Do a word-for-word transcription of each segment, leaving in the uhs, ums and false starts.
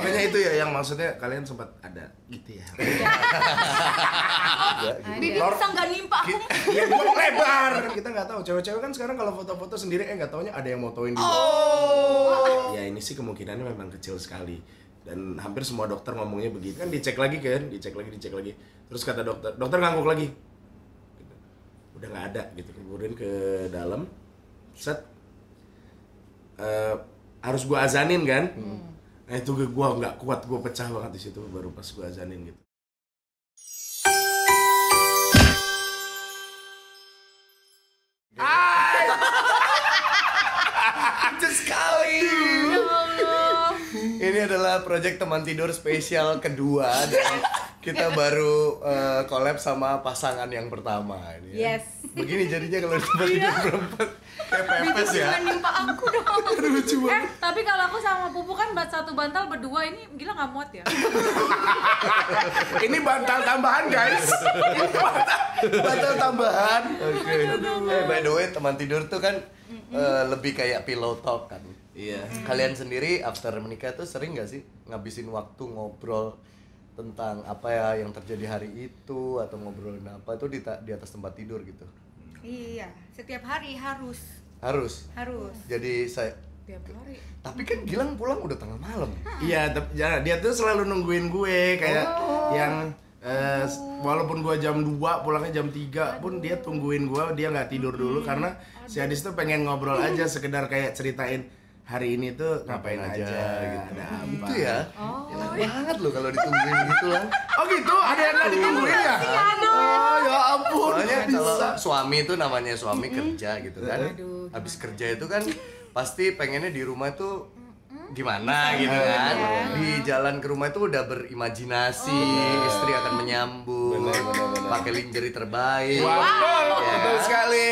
Makanya itu ya yang maksudnya kalian sempat ada gitu ya. Bibir bisa nggak nimpa aku? Ya gue lebar. Kita nggak tahu. Cewek-cewek kan sekarang kalau foto-foto sendiri eh nggak taunya ada yang motoin juga. Oh. Ya ini sih kemungkinannya memang kecil sekali. Dan hampir semua dokter ngomongnya begitu. Kan dicek lagi kan, dicek lagi, dicek lagi. Terus kata dokter, dokter ngangguk lagi. Udah nggak ada gitu. Kemudian ke dalam, set. Uh, harus gua azanin kan? Hmm. Nah itu gua nggak kuat, gua pecah banget di situ baru pas gua azanin gitu. Ini adalah proyek Teman Tidur spesial kedua dan kita baru uh, collab sama pasangan yang pertama ini. Ya. Yes. Begini jadinya kalau di tempat tidur berempat kayak pepes ya. Jangan nimpa aku dong. Lucu banget. Eh, tapi kalau aku sama Pupu kan buat satu bantal berdua ini gila nggak muat ya. Ini bantal tambahan guys. Bantal tambahan. Oke. Okay. Eh, by the way Teman Tidur tuh kan mm-hmm. uh, lebih kayak pillow talk kan. Iya. Hmm. Kalian sendiri after menikah tuh sering gak sih ngabisin waktu ngobrol tentang apa ya yang terjadi hari itu atau ngobrolin apa itu di, di atas tempat tidur gitu? Iya, setiap hari harus. Harus. Harus. Jadi saya. Setiap hari. Tapi kan Gilang pulang udah tengah malam. Iya, dia tuh selalu nungguin gue kayak oh. yang. Uh, walaupun gua jam dua pulangnya jam tiga pun dia tungguin gua, dia nggak tidur dulu hmm. karena aduh. Si Adis tuh pengen ngobrol aja sekedar kayak ceritain. Hari ini tuh ngapain aja, aja gitu. Ada apa? Gitu ya. Oh, enak banget loh kalau ditungguin gitu lah. Oh gitu? Ada yang nggak ditungguin ya? Oh ya ampun. Soalnya kalau suami itu namanya suami kerja gitu kan. Habis kerja itu kan pasti pengennya di rumah tuh gimana gitu kan. Di jalan ke rumah itu udah berimajinasi. Istri akan menyambut. Pakai lingerie terbaik. Wow, betul sekali.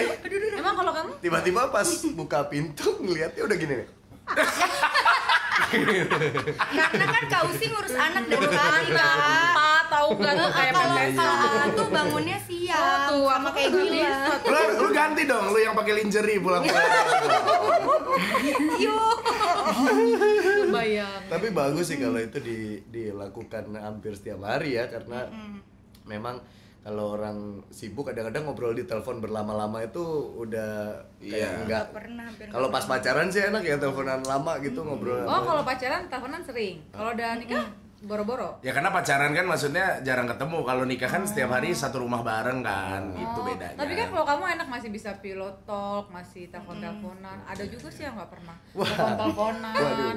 Emang kalau kamu? Tiba-tiba pas buka pintu ngeliatnya udah gini nih. Karena kan Kausi ngurus anak dari pagi pak, tahu nggak tuh kayak kalau tuh bangunnya siang, tuh sama kayak gini. Lu, lu ganti dong, lu yang pakai lingerie pulang. Yuk, bayang. Tapi bagus sih kalau itu di, dilakukan hampir setiap hari ya, karena memang. Kalau orang sibuk kadang-kadang ngobrol di telepon berlama-lama itu udah kayak enggak. Kalau pas pacaran sih enak ya teleponan lama gitu hmm. ngobrol. Oh, kalau pacaran teleponan sering. Kalau udah nikah hmm. boro-boro. Ya karena pacaran kan maksudnya jarang ketemu. Kalau nikah kan setiap hari satu rumah bareng kan. Oh. Itu bedanya. Tapi kan kalau kamu enak masih bisa pilot talk, masih telepon-teleponan. Hmm. Ada juga sih yang enggak pernah telepon-teleponan.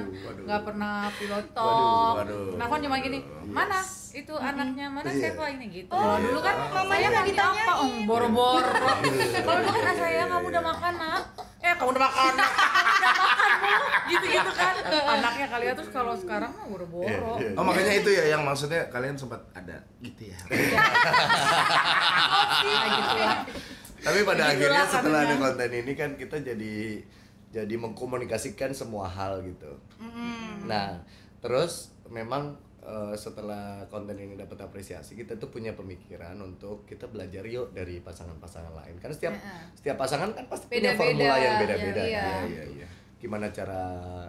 Enggak pernah pilot talk. Telepon cuma gini. Yes. Mana? Itu mm-hmm. anaknya mana yeah. siapa ini gitu. Kalau oh, dulu kan mamanya nggak ditampak om boro-boro. Kalau dulu kan saya kamu udah makan nak, eh kamu udah makan, kamu udah makan bu, gitu-gitu kan. Anaknya kalian terus kalau sekarang mah boro-boro. Oh makanya itu ya yang maksudnya kalian sempat ada gitu ya. Tapi pada akhirnya setelah ada konten ini kan kita jadi jadi mengkomunikasikan semua hal gitu. Nah terus memang Uh, setelah konten ini dapat apresiasi, kita tuh punya pemikiran untuk kita belajar yuk dari pasangan-pasangan lain. Karena setiap yeah. setiap pasangan kan pasti beda, punya formula beda, yang beda-beda. Iya, iya. Ya, ya, ya. Gimana cara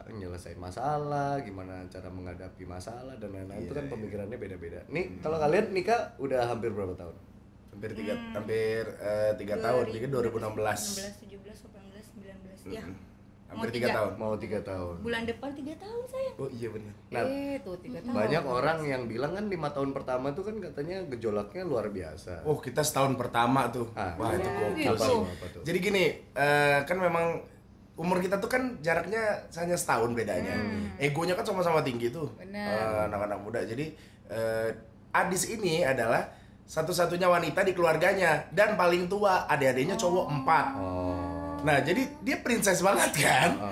menyelesaikan masalah, gimana cara menghadapi masalah dan lain-lain. Yeah, itu kan yeah. pemikirannya beda-beda. Nih, hmm. kalau kalian nikah udah hampir berapa tahun? Hampir tiga, hmm. hampir uh, tiga tahun. Jadi dua ribu enam belas, tujuh belas, delapan belas, sembilan belas. Ya. Hampir tiga tahun, mau tiga tahun. Bulan depan tiga tahun saya. Oh iya benar. Nah, eh, tuh tiga tahun. Banyak orang yang bilang kan lima tahun pertama tuh kan katanya gejolaknya luar biasa. Oh kita setahun pertama tuh. Ah, wah itu gokil banget. Jadi gini, uh, kan memang umur kita tuh kan jaraknya hanya setahun bedanya. Hmm. Egonya kan sama-sama tinggi tuh. Benar. Uh, anak-anak muda. Jadi uh, Adis ini adalah satu-satunya wanita di keluarganya dan paling tua. Adik-adiknya oh. cowok empat. Oh. Nah jadi dia princess banget kan. Oh.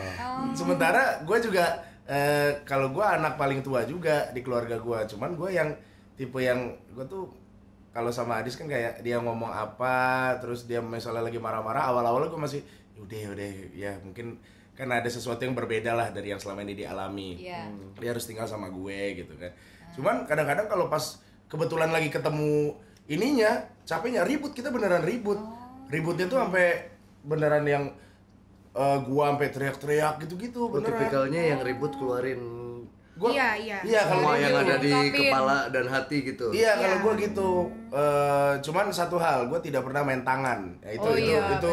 Sementara gue juga eh, kalau gue anak paling tua juga di keluarga gue. Cuman gue yang tipe yang gue tuh kalau sama Adis kan kayak dia ngomong apa terus dia misalnya lagi marah-marah, awal-awalnya gue masih yaudah yaudah ya mungkin kan ada sesuatu yang berbeda lah dari yang selama ini dialami. Yeah. Hmm, dia harus tinggal sama gue gitu kan. Uh. Cuman kadang-kadang kalau pas kebetulan lagi ketemu ininya capeknya ribut, kita beneran ribut. Oh. Ributnya tuh sampai beneran yang uh, gua sampai teriak-teriak gitu-gitu. Beneran. Tipikalnya yang ribut keluarin Gua, iya iya. Iya kalau yang ada di kepala dan hati gitu. Iya kalau ya. Gue gitu, uh, cuman satu hal, gue tidak pernah main tangan. Ya, itu oh, itu iya, itu,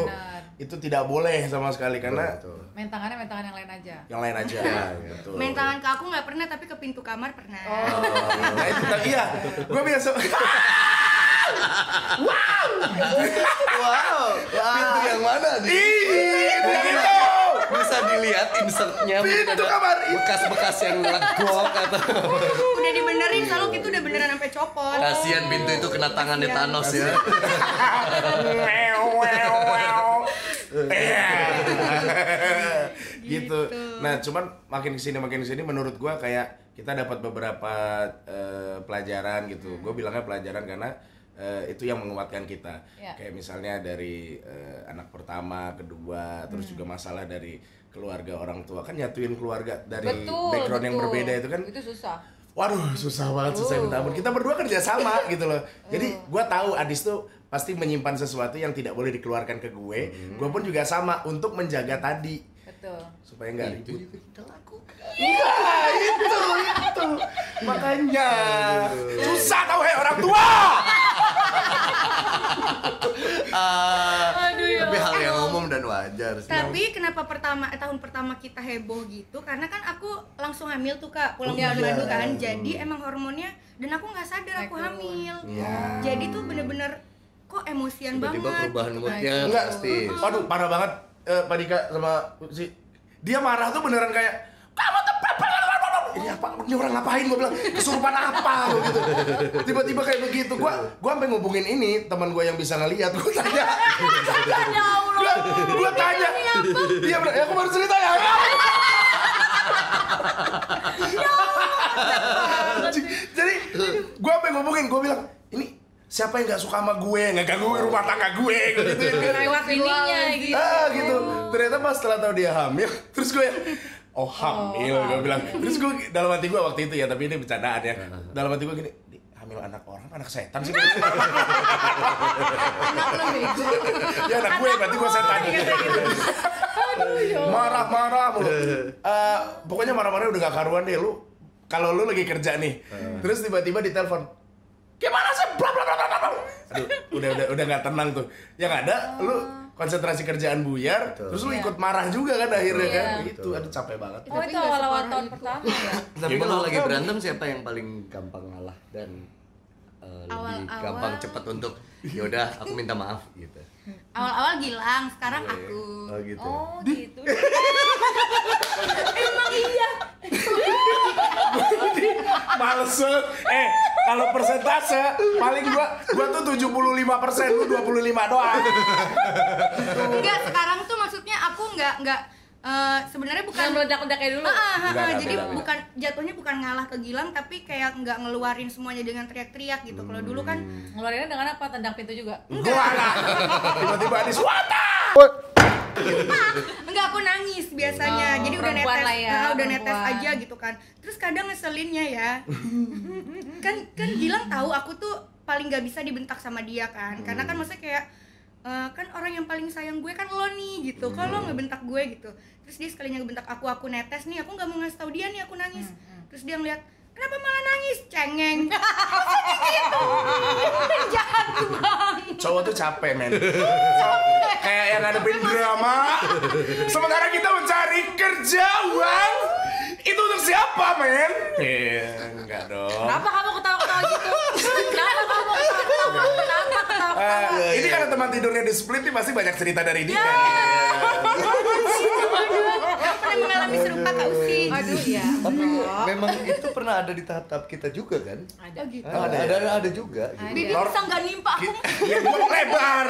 itu tidak boleh sama sekali karena betul. Main tangannya main tangan yang lain aja. Yang lain aja. Gitu. Main tangan ke aku nggak pernah tapi ke pintu kamar pernah. Oh, nah itu iya. Gue biasa. Wow. Wow. Pintu yang mana sih? Bisa dilihat insertnya bekas-bekas yang legok atau udah dibenerin selalu gitu udah beneran sampai copot. Kasihan pintu itu kena tangannya Thanos ya. Gitu. Nah, cuman makin kesini makin kesini menurut gua kayak kita dapat beberapa uh, pelajaran gitu. Gua bilangnya pelajaran karena Uh, itu yang menguatkan kita, yeah. Kayak misalnya dari uh, anak pertama, kedua, hmm. terus juga masalah dari keluarga orang tua kan nyatuin keluarga dari betul, background betul. Yang berbeda itu kan. Itu susah. Waduh, susah banget, uh. susah minta ampun. Kita berdua kerja sama gitu loh. Jadi gue tahu Adis tuh pasti menyimpan sesuatu yang tidak boleh dikeluarkan ke gue. Hmm. Gue pun juga sama untuk menjaga tadi. Betul. Supaya nggak ribut. Itu lakukan. Iya itu itu makanya susah tau hei orang tua. Uh, Aduh, tapi ya. Hal yang umum dan wajar sih. Tapi kenapa pertama tahun pertama kita heboh gitu? Karena kan aku langsung hamil tuh Kak, pulang dari Bandung kan. Jadi emang hormonnya dan aku nggak sadar aku hamil. Yeah. Jadi tuh bener-bener kok emosian tiba-tiba banget. Tiba-tiba perubahan moodnya enggak pasti. Aduh parah banget uh, Padika sama si dia marah tuh beneran kayak kamu tuh ini apa? Ini orang ngapain? Gue bilang kesurupan apa? Gitu. Tiba-tiba kayak begitu. Gue gue sampai ngubungin ini teman gue yang bisa ngelihat. Gue tanya. Gue tanya. Dia bilang, ya aku baru cerita ya. Jadi gue sampai ngubungin. Gue bilang ini. Siapa yang gak suka sama gue, gak gangguin rumah tangga gue gitu lewat ininya gitu ah gitu, ternyata pas setelah tahu dia hamil terus gue, oh hamil oh, gue bilang, terus gue dalam hati gue waktu itu ya, tapi ini bercandaan ya dalam hati gue gini, hamil anak orang, anak setan sih anak ya anak gue, berarti gue setan marah-marah mulu uh, pokoknya marah-marahnya udah gak karuan deh lu kalau lu lagi kerja nih terus tiba-tiba ditelepon gimana sih bla bla bla bla bla. Aduh, udah udah udah enggak tenang tuh. Yang ada oh. lu konsentrasi kerjaan buyar, betul. Terus lu yeah. ikut marah juga kan akhirnya yeah. kan. Gitu, aduh capek banget. Oh, tapi itu awal-awal tahun pertama ya. Tapi ya, kalau lagi berantem siapa yang paling gampang ngalah dan uh, awal, lebih gampang awal. Cepat untuk ya udah aku minta maaf gitu. Awal-awal Gilang, sekarang yeah. aku. Oh gitu. Oh, gitu. Emang iya. Malset. Eh, kalau persentase paling gua gua tuh tujuh puluh lima persen, lu dua puluh lima doang. Enggak, sekarang tuh maksudnya aku enggak enggak uh, sebenarnya bukan meledak-ledak kayak dulu. Uh, uh, uh, uh, jadi enggak, bukan enggak. Jatuhnya bukan ngalah ke Gilang tapi kayak enggak ngeluarin semuanya dengan teriak-teriak gitu. Kalau dulu kan ngeluarinnya dengan apa? Tendang pintu juga. Enggak. Enggak. Tiba-tiba ada suara. Enggak, aku nangis biasanya. Oh, jadi udah netes, lah ya, nah, udah netes aja gitu kan. Terus kadang ngeselinnya ya. kan kan Gilang tahu aku tuh paling gak bisa dibentak sama dia kan. Karena kan maksudnya kayak uh, kan orang yang paling sayang gue kan lo nih gitu. Kalau lo ngebentak gue gitu. Terus dia sekalinya ngebentak aku, aku netes nih, aku nggak mau ngasih tahu dia nih aku nangis. Terus dia ngeliat, kenapa malah nangis? Cengeng. Gitu. Jahat banget. Cowok tuh capek, men. Kayak yang ngadepin drama. Sementara kita mencari kerja, uang. Itu untuk siapa, men? Iya, enggak dong. Kenapa kamu ketawa-ketawa gitu? Kenapa kamu ketawa-ketawa? Kenapa ketawa-ketawa? Ini karena teman tidurnya di split nih pasti banyak cerita dari dia. Mengalami serupa Kak Usi. Aduh ya. Tapi oh. memang itu pernah ada di tahap-tahap kita juga kan? Ada. Oh, gitu. Ada, ada, ada, ada, ada juga. Gitu. Bibi bisa nggak nimpa aku? Gue lebar.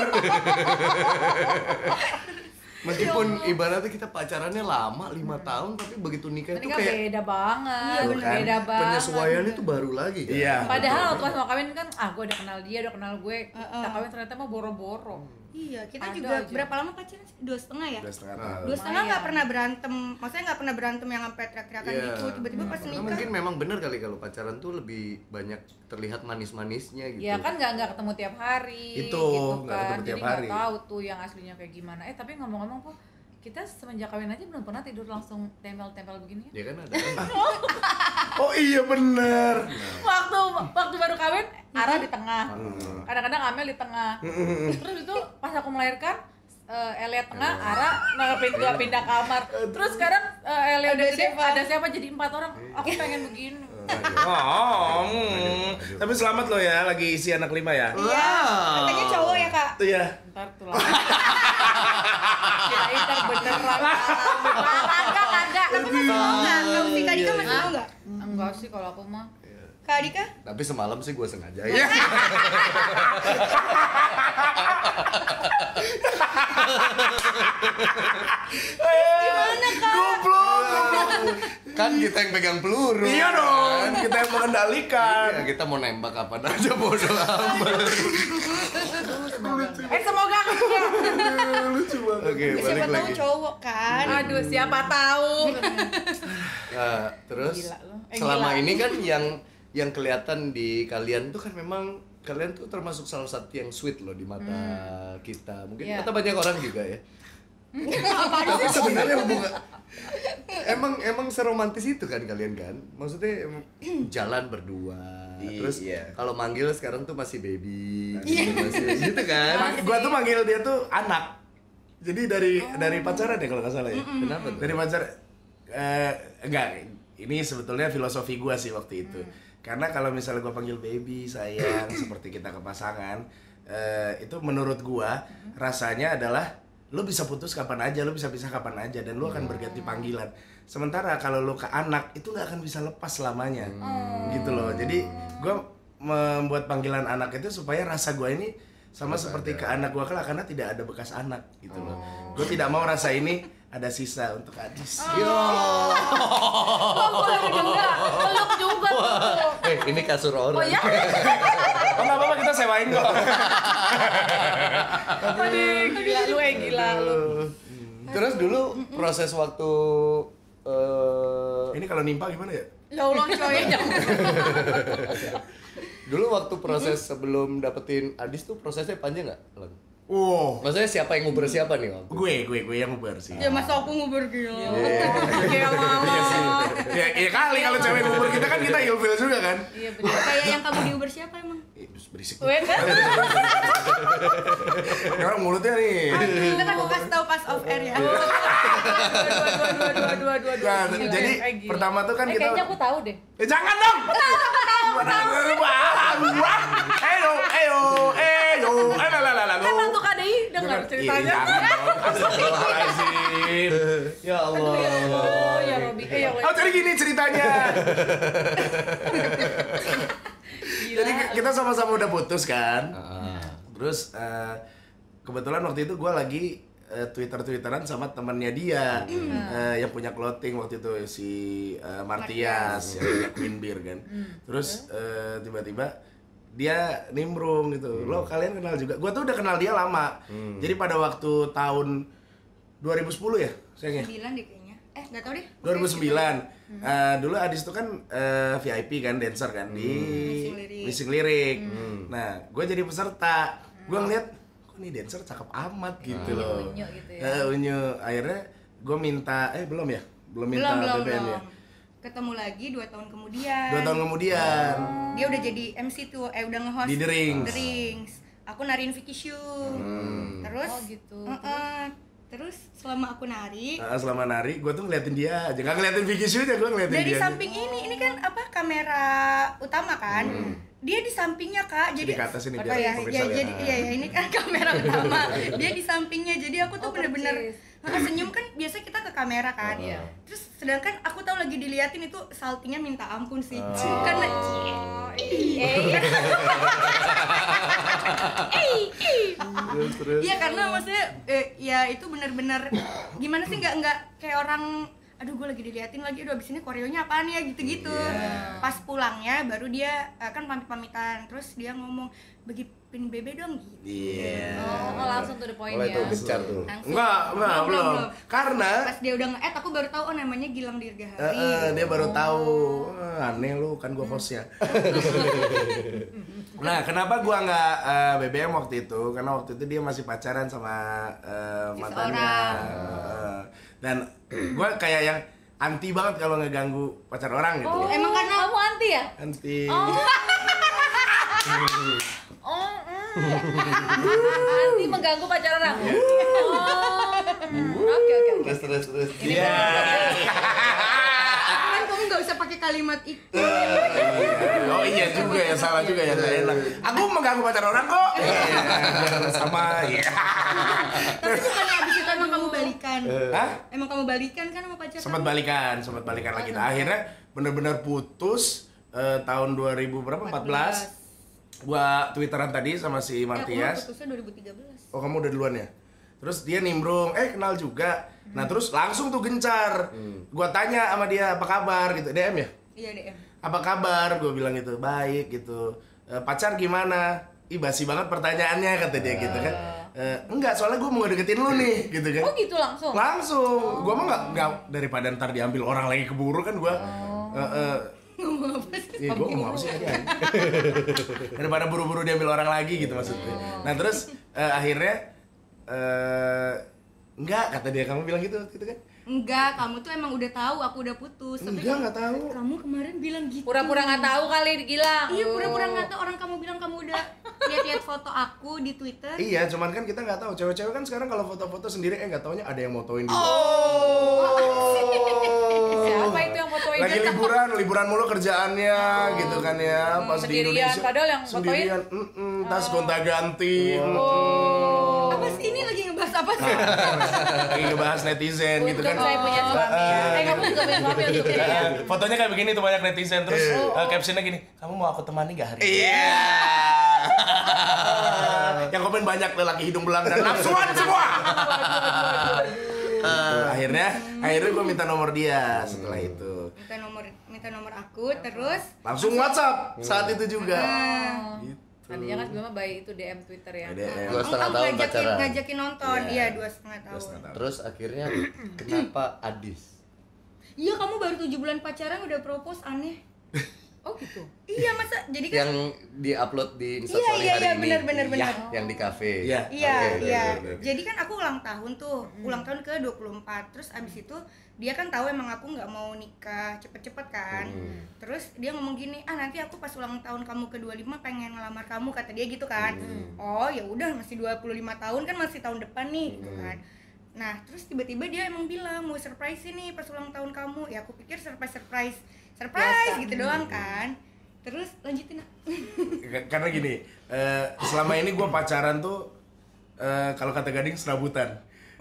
Meskipun ibaratnya kita pacarannya lama lima tahun, tapi begitu nikah itu kayak beda banget. Iya, kan? Beda banget. Penyesuaiannya tuh baru lagi kan. Iya. Padahal waktu pas mau kawin kan, ah gue udah kenal dia, udah kenal gue. Uh, uh. Kita kawin ternyata mah boro-boro. Iya, kita Ado juga aja. Berapa lama pacaran sih? Dua setengah ya? Dua setengah Dua setengah gak pernah berantem. Maksudnya gak pernah berantem yang sampai teriak-teriakan yeah. gitu. Tiba-tiba nah, pas nikah mungkin memang bener kali kalau pacaran tuh lebih banyak terlihat manis-manisnya gitu. Iya kan gak, gak ketemu tiap hari. Itu, gitu kan. Gak ketemu tiap Jadi hari Jadi gak tahu tuh yang aslinya kayak gimana. Eh tapi ngomong-ngomong kok Kita semenjak kawin aja belum pernah tidur langsung tempel-tempel begini ya? Ya kan ada Oh iya bener. Waktu waktu baru kawin, Ara di tengah. Kadang-kadang Amel di tengah. Terus itu pas aku melahirkan, uh, Elia tengah, Ara nggak pindah, pindah kamar. Terus sekarang uh, Elia udah gede, ada siapa jadi empat orang. Aku pengen begini. Oh, tapi selamat lo ya, lagi isi anak lima ya. Iya, katanya cowok ya kak. Iya. Ntar tulang. Kirain ntar beneran. Kagak, kagak. Tapi masih mau nggak? Kamu Dika Dika masih mau nggak? Enggak sih kalau aku mah. Kak Dika? Tapi semalam sih gue sengaja ya. Gimana kak? Goblok, goblok. Kan kita yang pegang peluru. Iya dong, kita yang mengendalikan. Iya, kita mau nembak kapan aja bodo amat. Eh semoga aku ya. Lucu banget. Oke, okay, balik siapa lagi. Siapa tahu cowok kan. Aduh, siapa tahu. Nah, terus eh, selama gila. Ini kan yang yang kelihatan di kalian tuh kan memang kalian tuh termasuk salah satu yang sweet loh di mata hmm. kita. Mungkin yeah. mata banyak orang juga ya. Tapi sebenarnya hubungan emang emang seromantis itu kan kalian kan, maksudnya jalan berdua di, terus iya. kalau manggil sekarang tuh masih baby yeah. masih, gitu kan. Gua tuh manggil dia tuh anak, jadi dari oh. dari pacaran ya kalau nggak salah ya. Mm-mm. Kenapa tuh? Dari pacar eh, enggak, ini sebetulnya filosofi gua sih waktu itu mm. karena kalau misalnya gua panggil baby sayang seperti kita ke pasangan eh, itu menurut gua mm. rasanya adalah lu bisa putus kapan aja, lu bisa pisah kapan aja, dan lu akan berganti panggilan. Sementara kalau lu ke anak, itu gak akan bisa lepas selamanya hmm. gitu loh. Jadi gue membuat panggilan anak itu supaya rasa gue ini sama Lepas seperti ada. Ke anak gue kelak, karena tidak ada bekas anak gitu oh. loh. Gue tidak mau rasa ini ada sisa untuk Adis. Oh. Yo. Gue baru dengar, peluk juga tuh. Eh, ini kasur orang. Oh ya? Oh, gak apa-apa, kita sewain kok. Aduh, gila lu eh, gila lu. Terus dulu proses waktu... Uh... Ini kalau nimpa gimana ya? Lolong coy. Dulu waktu proses sebelum dapetin Adis tuh prosesnya panjang gak? Oh. Maksudnya siapa yang nguber siapa nih? Waktu? Gue, gue, gue yang nguber sih. Ya masa aku nguber gila. Kayak mama. Ya, ya kali kalau cewek nguber kita kan kita ilfil juga kan. Iya benar. Kayak yang kamu diuber siapa emang? Terus berisik. Weh kan? Orang mulutnya nih. Kita kan mau kasih tahu pas off air ya. Jadi pertama tuh kan kita. Kayaknya aku tahu deh. Jangan dong. Tahu, tahu, tahu. Ayo, ayo, ayo. Ala la la la. Kan untuk K D I dengar ceritanya. Astagfirullahalazim. Ya Allah. Ya Robi. Oh, jadi gini ceritanya. Jadi kita sama-sama udah putus kan. Terus kebetulan waktu itu gue lagi Twitter-twitteran sama temannya dia yang punya clothing waktu itu si Matthias yang punya Queen Beer kan. Terus tiba-tiba dia nimbrung gitu, hmm. lo kalian kenal juga, gue tuh udah kenal dia lama hmm. jadi pada waktu tahun dua ribu sepuluh ya? Sayangnya? dua ribu sembilan deh kayaknya, eh gak tau deh dua ribu sembilan, hmm. uh, dulu Adis tuh kan uh, V I P kan, dancer kan hmm. di Missing Lirik hmm. nah gue jadi peserta, gue ngeliat, kok nih dancer cakep amat gitu hmm. loh unyu gitu ya uh, unyu, akhirnya gue minta, eh belum ya? belum minta belum, B B M belum. Ya? Ketemu lagi dua tahun kemudian. Dua tahun kemudian. Oh. Dia udah jadi M C tuh, eh udah nge-host di The Rings. The Rings. Aku nariin Vicky Shu. Hmm. Terus oh gitu. Uh -uh. Terus selama aku nari, uh, selama nari gue tuh ngeliatin dia aja. Gak ngeliatin Vicky Shu aja, gue ngeliatin dari dia. Dari samping aja. Ini, ini kan apa kamera utama kan? Hmm. Dia di sampingnya, Kak. Jadi, jadi ke atas ini biar ya, pemirsa ya, jadi iya ya, ini kan kamera utama. Dia di sampingnya. Jadi aku tuh bener-bener oh, nah, senyum kan biasa kita ke kamera kan, uh. terus sedangkan aku tahu lagi diliatin itu saltingnya minta ampun sih, uh. karena iya, iya karena maksudnya eh, ya itu benar-benar gimana sih nggak nggak kayak orang aduh gue lagi diliatin lagi, aduh abis ini koreonya apaan ya, gitu-gitu. Yeah. Pas pulangnya baru dia kan pamit-pamitan, terus dia ngomong bagi pin bebe dong gitu. Yeah. Oh, oh langsung to the point ya. Itu gencar tuh. Enggak, enggak, belum. Karena pas dia udah nge-add aku baru tahu oh namanya Gilang Dirgahari. Uh, uh, dia baru oh. tahu. Uh, aneh lu kan gue hostnya. Nah, kenapa gue nggak uh, B B M waktu itu? Karena waktu itu dia masih pacaran sama uh, mantannya. Uh, dan gue kayak yang anti banget kalau ngeganggu pacar orang gitu. Oh, emang karena kamu anti ya? Anti. Oh. Oh. Mm. Anti mengganggu pacar orang. Oke oke. Terus terus terus. Iya. Kan kamu nggak usah pakai kalimat itu. Uh, oh iya juga ya, salah juga ya, nggak enak. Aku mengganggu pacar orang kok. Yeah, sama ya. Tapi bukannya abis itu emang kamu balikan? Hah? Emang kamu balikan kan sama pacar? Sempat balikan, sempat balikan lagi. Nah, akhirnya bener-bener putus eh, tahun dua ribu berapa? empat belas. Gua twitteran tadi sama si Matthias. Aku putusnya dua ribu tiga belas. Oh, kamu udah duluan ya? Terus dia nimbrung, eh kenal juga. Nah terus langsung tuh gencar. hmm. Gua tanya sama dia apa kabar gitu, D M ya? Iya D M. Apa kabar? Gua bilang gitu, baik gitu. E, pacar gimana? Ih basi banget pertanyaannya kata dia uh. gitu kan. E, enggak, soalnya gua mau deketin lu nih gitu kan. Oh gitu langsung? Langsung, oh. Gua mah gak, gak, daripada ntar diambil orang lagi keburu kan gua. oh. e, e, Ngomong apa sih? Ya, gua ngomong apa sih? Daripada buru-buru diambil orang lagi gitu maksudnya. oh. Nah terus e, akhirnya Uh, enggak, kata dia, kamu bilang gitu gitu kan? Enggak, kamu tuh emang udah tahu aku udah putus. Tapi enggak, nggak tahu. Kamu kemarin bilang gitu. Pura-pura nggak tahu kali, Gilang. Iya, pura-pura nggak tahu. Orang kamu bilang kamu udah lihat-lihat foto aku di Twitter. Iya, cuman kan kita nggak tahu. Cewek-cewek kan sekarang kalau foto-foto sendiri, eh nggak taunya ada yang motoin juga. Oh. Siapa itu yang motoin? Lagi liburan, liburan mulu kerjaannya, oh. gitu kan ya. Pas hmm, di Indonesia. Padahal yang motoin. Sendirian, mm -mm, tas gonta-ganti. Oh. Mm. Ini lagi ngebahas apa sih? Lagi ngebahas netizen gitu kan. Saya punya suami ya. Eh kamu juga punya suami gitu ya. Fotonya kayak begini tuh banyak netizen. Terus captionnya gini, kamu mau aku temani gak hari ini? Iya. Yang komen banyak lelaki hidung belang dan nafsuan semua. Akhirnya, akhirnya gue minta nomor dia setelah itu. Minta nomor, minta nomor aku terus. Langsung WhatsApp saat itu juga. Tadinya kan gue mah bayi itu D M Twitter ya. D M. Dua setengah tahun pacaran. Ngajakin nonton, iya yeah. dua setengah tahun. tahun. Terus akhirnya kenapa Adis? Iya kamu baru tujuh bulan pacaran udah propose, aneh. Oh gitu. Iya masa jadi kan yang diupload di Instastory iya, iya, hari iya, ini. Iya benar benar benar. Yang di kafe. Iya. Iya iya. Jadi kan aku ulang tahun tuh, hmm. ulang tahun ke dua puluh empat. Terus abis itu dia kan tahu emang aku nggak mau nikah cepet-cepet kan. Hmm. Terus dia ngomong gini, "Ah, nanti aku pas ulang tahun kamu ke dua puluh lima pengen ngelamar kamu," kata dia gitu kan. Hmm. Oh, ya udah masih dua puluh lima tahun kan masih tahun depan nih gitu hmm. kan. Nah, terus tiba-tiba dia emang bilang mau surprise ini pas ulang tahun kamu. Ya aku pikir surprise-surprise surprise biasa gitu doang kan. Terus lanjutin karena gini, uh, selama ini gue pacaran tuh uh, kalau kata Gading serabutan.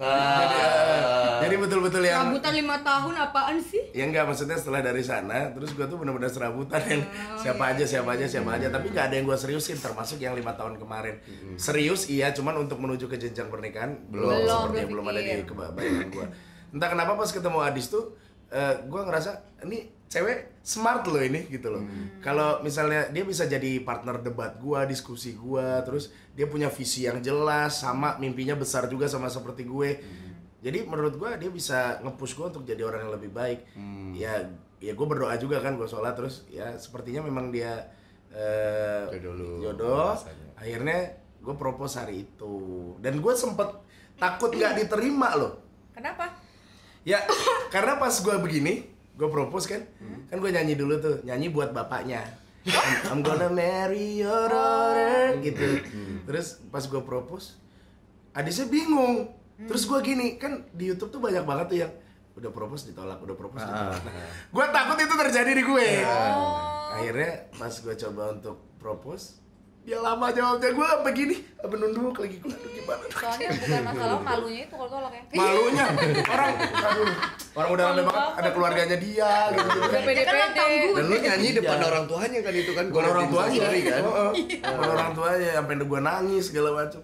Ah. Jadi, uh, jadi betul-betul yang serabutan lima tahun apaan sih? Ya enggak, maksudnya setelah dari sana terus gue tuh bener-bener serabutan yang oh, siapa iya. aja, siapa aja, siapa hmm. aja. Tapi gak ada yang gue seriusin, termasuk yang lima tahun kemarin. hmm. Serius iya, cuman untuk menuju ke jenjang pernikahan belum, belum seperti belum ada di kebayangan gue. Entah kenapa pas ketemu Adis tuh uh, gue ngerasa ini cewek smart loh ini gitu loh. hmm. Kalau misalnya dia bisa jadi partner debat gua, diskusi gua, terus dia punya visi yang jelas, sama mimpinya besar juga sama seperti gue. hmm. Jadi menurut gua dia bisa nge-push gua untuk jadi orang yang lebih baik. hmm. Ya ya gua berdoa juga kan, gua sholat terus ya sepertinya memang dia uh, jodoh, jodoh. Akhirnya gua propose hari itu dan gua sempet takut nggak diterima loh. Kenapa? Ya karena pas gua begini gue propose kan, hmm. kan gue nyanyi dulu tuh, nyanyi buat bapaknya. I'm gonna marry your daughter gitu. Hmm. Terus pas gue propose, Adisnya bingung. Hmm. Terus gue gini, kan di YouTube tuh banyak banget tuh yang udah propose ditolak, udah propose ditolak. Ah. Gue takut itu terjadi di gue. Oh. Akhirnya pas gue coba untuk propose, ya lama jawabnya, gue begini, menunduk lagi, gue aduh gimana. Soalnya bukan masalah malunya itu kalau tolak ya. Malunya, orang aduh, orang udah lama banget, ada keluarganya dia gitu. Dan lu nyanyi depan orang tuanya kan itu kan. Gue orang tuanya kan, orang tuanya, sampai gue nangis segala macam.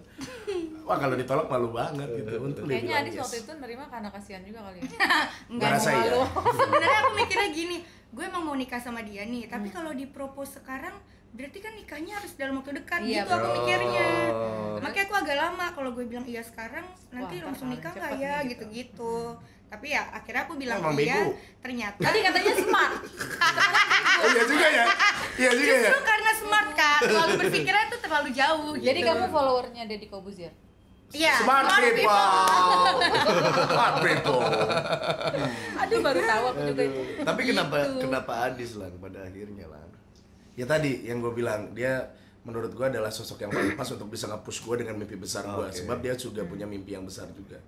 wah kalau ditolak malu banget gitu. Untung kayaknya Adis waktu itu nerima karena kasihan juga kali ya. Enggak malu. Sebenarnya aku mikirnya gini, gue emang mau nikah sama dia nih, tapi hmm. kalau dipropose sekarang berarti kan nikahnya harus dalam waktu dekat, iya, gitu bro. Aku mikirnya. Makanya aku agak lama kalau gue bilang iya sekarang, nanti wah, langsung nikah nggak ya gitu-gitu. Tapi ya akhirnya aku bilang oh, iya, bego. Ternyata tadi katanya smart. Oh, iya juga ya, iya juga ya. Justru karena smart kan, terlalu berpikirnya itu terlalu jauh. Jadi gitu. Kamu followernya Deddy Corbuzier? Iya, smart, smart people. people. Smart people. Aduh baru tahu aku juga itu. Tapi kenapa gitu. Kenapa Adis lah pada akhirnya lah? Ya tadi yang gue bilang, dia menurut gue adalah sosok yang paling pas untuk bisa nge-push gue dengan mimpi besar gue, okay. Sebab dia juga punya mimpi yang besar juga.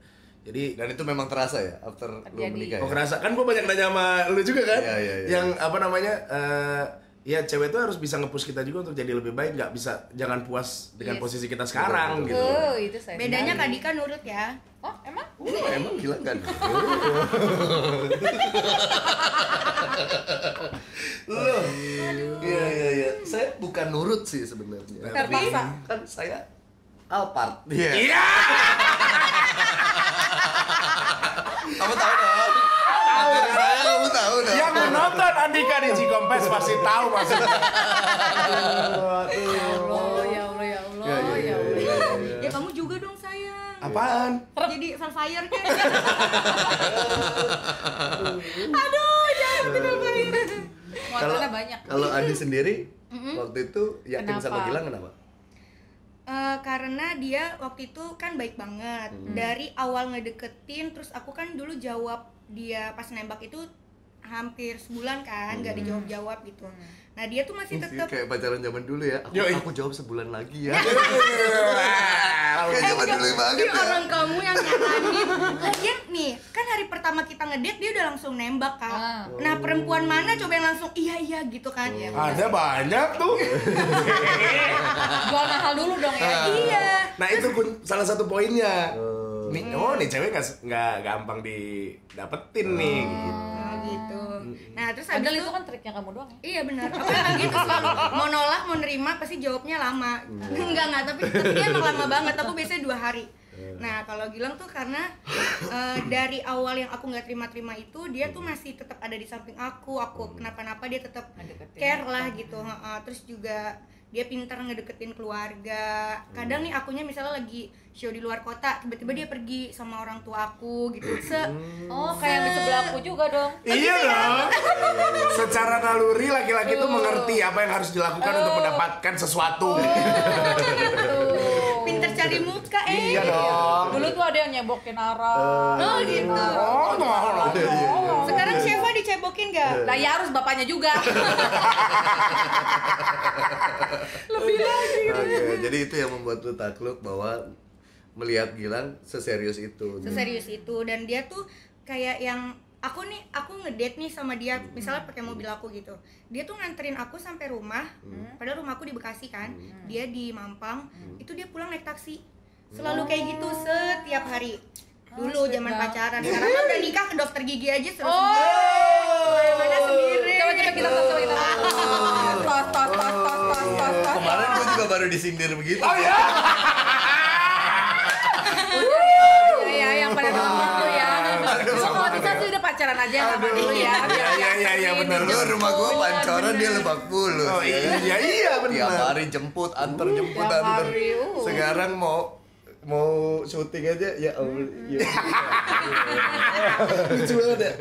Jadi dan itu memang terasa ya after lu menikah. Oh, kerasa. Kan gua banyak nanya sama lu juga kan. Ya, ya, ya. Yang apa namanya? Uh, ya cewek tuh harus bisa nge-push kita juga untuk jadi lebih baik, nggak bisa jangan puas dengan yes. posisi kita sekarang betul, betul. gitu. Oh, itu saya. Bedanya Kak Dika nurut ya. Oh, emang? Oh, uh, emang gila kan. Loh. Iya, iya, iya. Saya bukan nurut sih sebenarnya. Tapi kan saya Alphard. Iya. Yeah. Yeah. Kamu tahu dong? Tahu saya, kamu tahu dong. Yang menonton Andika di Cikompes pasti tahu maksudnya. Ya Allah, ya Allah, ya Allah, ya Allah. Ya, ya, ya, ya. Ya kamu juga dong sayang. Apaan? Jadi Velfire kan? Aduh, jangan Velfire. Kalau banyak. Kalau Adi sendiri waktu itu yakin sama Gilang kenapa? Uh, karena dia waktu itu kan baik banget, hmm. dari awal ngedeketin, terus aku kan dulu jawab dia pas nembak itu hampir sebulan kan, nggak hmm. dijawab-jawab gitu. hmm. Nah dia tuh masih tetap kayak pacaran zaman dulu ya, aku, aku jawab sebulan lagi ya. Kayak zaman dulu banget ya. Orang kamu yang nyaranin. Lagian nih, kan hari pertama kita ngedate dia udah langsung nembak kan. Nah perempuan mana coba yang langsung iya-iya gitu kan. Ada banyak tuh. Gua mahal dulu dong ya. Iya. Nah itu salah satu poinnya. Nih, oh nih cewek nggak gampang didapetin nih gitu. Gitu. Nah, terus padahal itu, itu kan triknya kamu doang ya? Iya benar. Aku emang gitu selalu mau nolak, mau nerima pasti jawabnya lama. Enggak enggak, tapi, tapi dia emang lama banget. Aku biasanya dua hari. Nah, kalau Gilang tuh karena uh, dari awal yang aku nggak terima-terima itu dia tuh masih tetap ada di samping aku. Aku kenapa-napa dia tetap care lah gitu. Uh, terus juga dia pintar ngedeketin keluarga. Kadang nih akunya misalnya lagi show di luar kota, tiba-tiba dia pergi sama orang tua aku gitu. Se oh, kayak di sebelah aku juga dong. Iya dong. Secara naluri laki-laki tuh mengerti apa yang harus dilakukan untuk mendapatkan sesuatu. Pintar cari muka, eh. Iya dong. Dulu tuh ada yang nyebokin arah. Oh gitu. Oh, sekarang siapa dicebokin gak? Lah ya harus bapaknya juga. Lebih lagi gitu. Okay, jadi itu yang membuat lu takluk bahwa melihat Gilang seserius itu. Seserius nih. Itu dan dia tuh kayak yang aku nih, aku ngedate nih sama dia, misalnya pakai mobil aku gitu. Dia tuh nganterin aku sampai rumah, hmm. padahal rumah aku di Bekasi kan. Hmm. Dia di Mampang, hmm. itu dia pulang naik taksi. Selalu kayak gitu setiap hari. Dulu zaman pacaran, sekarang kan udah nikah ke dokter gigi aja terus. Oh, mana sendiri? Coba-coba kita tos-tos kita. Tos tos tos tos tos tos. Kemarin gue juga baru disindir begitu. Oh ya? Iya, yang pada nonton tuh ya. Lu kalau bisa tuh udah pacaran aja sama dulu ya. Iya iya iya benar. Lu rumah gue pancoran dia Lebak Bulus. Oh iya iya benar. Tiap hari jemput, antar jemput antar. Sekarang mau mau syuting aja ya Allah. Lucu banget ya.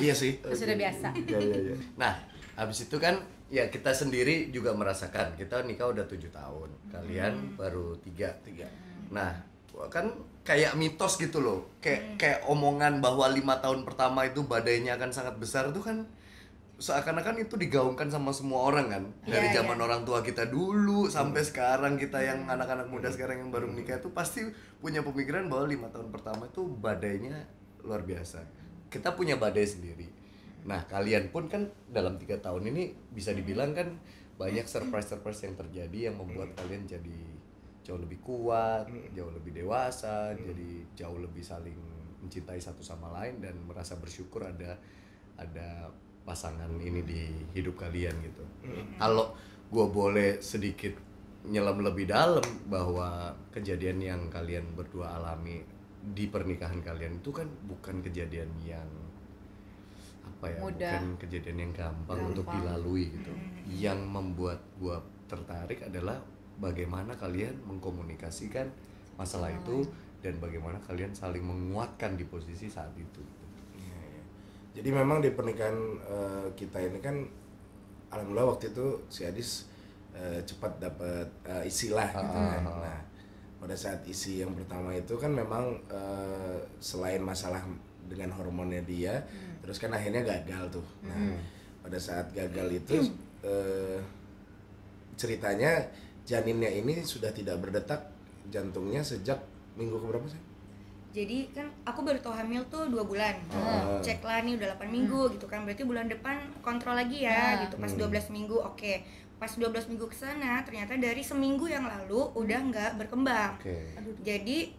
Iya sih. Sudah biasa. Ya, ya, ya. Nah, habis itu kan ya kita sendiri juga merasakan. Kita nikah udah tujuh tahun. Kalian hmm. baru tiga. Nah, kan kayak mitos gitu loh. Kayak hmm. kayak omongan bahwa lima tahun pertama itu badainya akan sangat besar tuh kan seakan-akan itu digaungkan sama semua orang kan, dari yeah, zaman yeah. orang tua kita dulu sampai hmm. sekarang kita yang anak-anak muda sekarang yang baru menikah itu pasti punya pemikiran bahwa lima tahun pertama itu badainya luar biasa. Kita punya badai sendiri. Nah kalian pun kan dalam tiga tahun ini bisa dibilang kan banyak surprise-surprise yang terjadi yang membuat kalian jadi jauh lebih kuat, jauh lebih dewasa, jadi jauh lebih saling mencintai satu sama lain dan merasa bersyukur ada ada pasangan ini di hidup kalian gitu. Kalau gue boleh sedikit nyelam lebih dalam bahwa kejadian yang kalian berdua alami di pernikahan kalian itu kan bukan kejadian yang apa ya, mudah. Bukan kejadian yang gampang, gampang untuk dilalui gitu. Hmm. Yang membuat gua tertarik adalah bagaimana kalian mengkomunikasikan masalah hmm. itu dan bagaimana kalian saling menguatkan di posisi saat itu. Ya, ya. Jadi memang di pernikahan uh, kita ini kan alhamdulillah waktu itu si Adis uh, cepat dapat uh, isilah ah, gitu kan. Ah. Nah, pada saat isi yang pertama itu kan memang uh, selain masalah dengan hormonnya dia, hmm. terus kan akhirnya gagal tuh. Nah, hmm. pada saat gagal itu uh, ceritanya janinnya ini sudah tidak berdetak jantungnya sejak minggu keberapa sih? Jadi kan aku baru tau hamil tuh dua bulan. Hmm. Cek lah nih udah delapan minggu hmm. gitu kan. Berarti bulan depan kontrol lagi ya hmm. gitu. Pas dua belas minggu oke. Okay. Pas dua belas minggu kesana ternyata dari seminggu yang lalu udah nggak berkembang. Okay. Jadi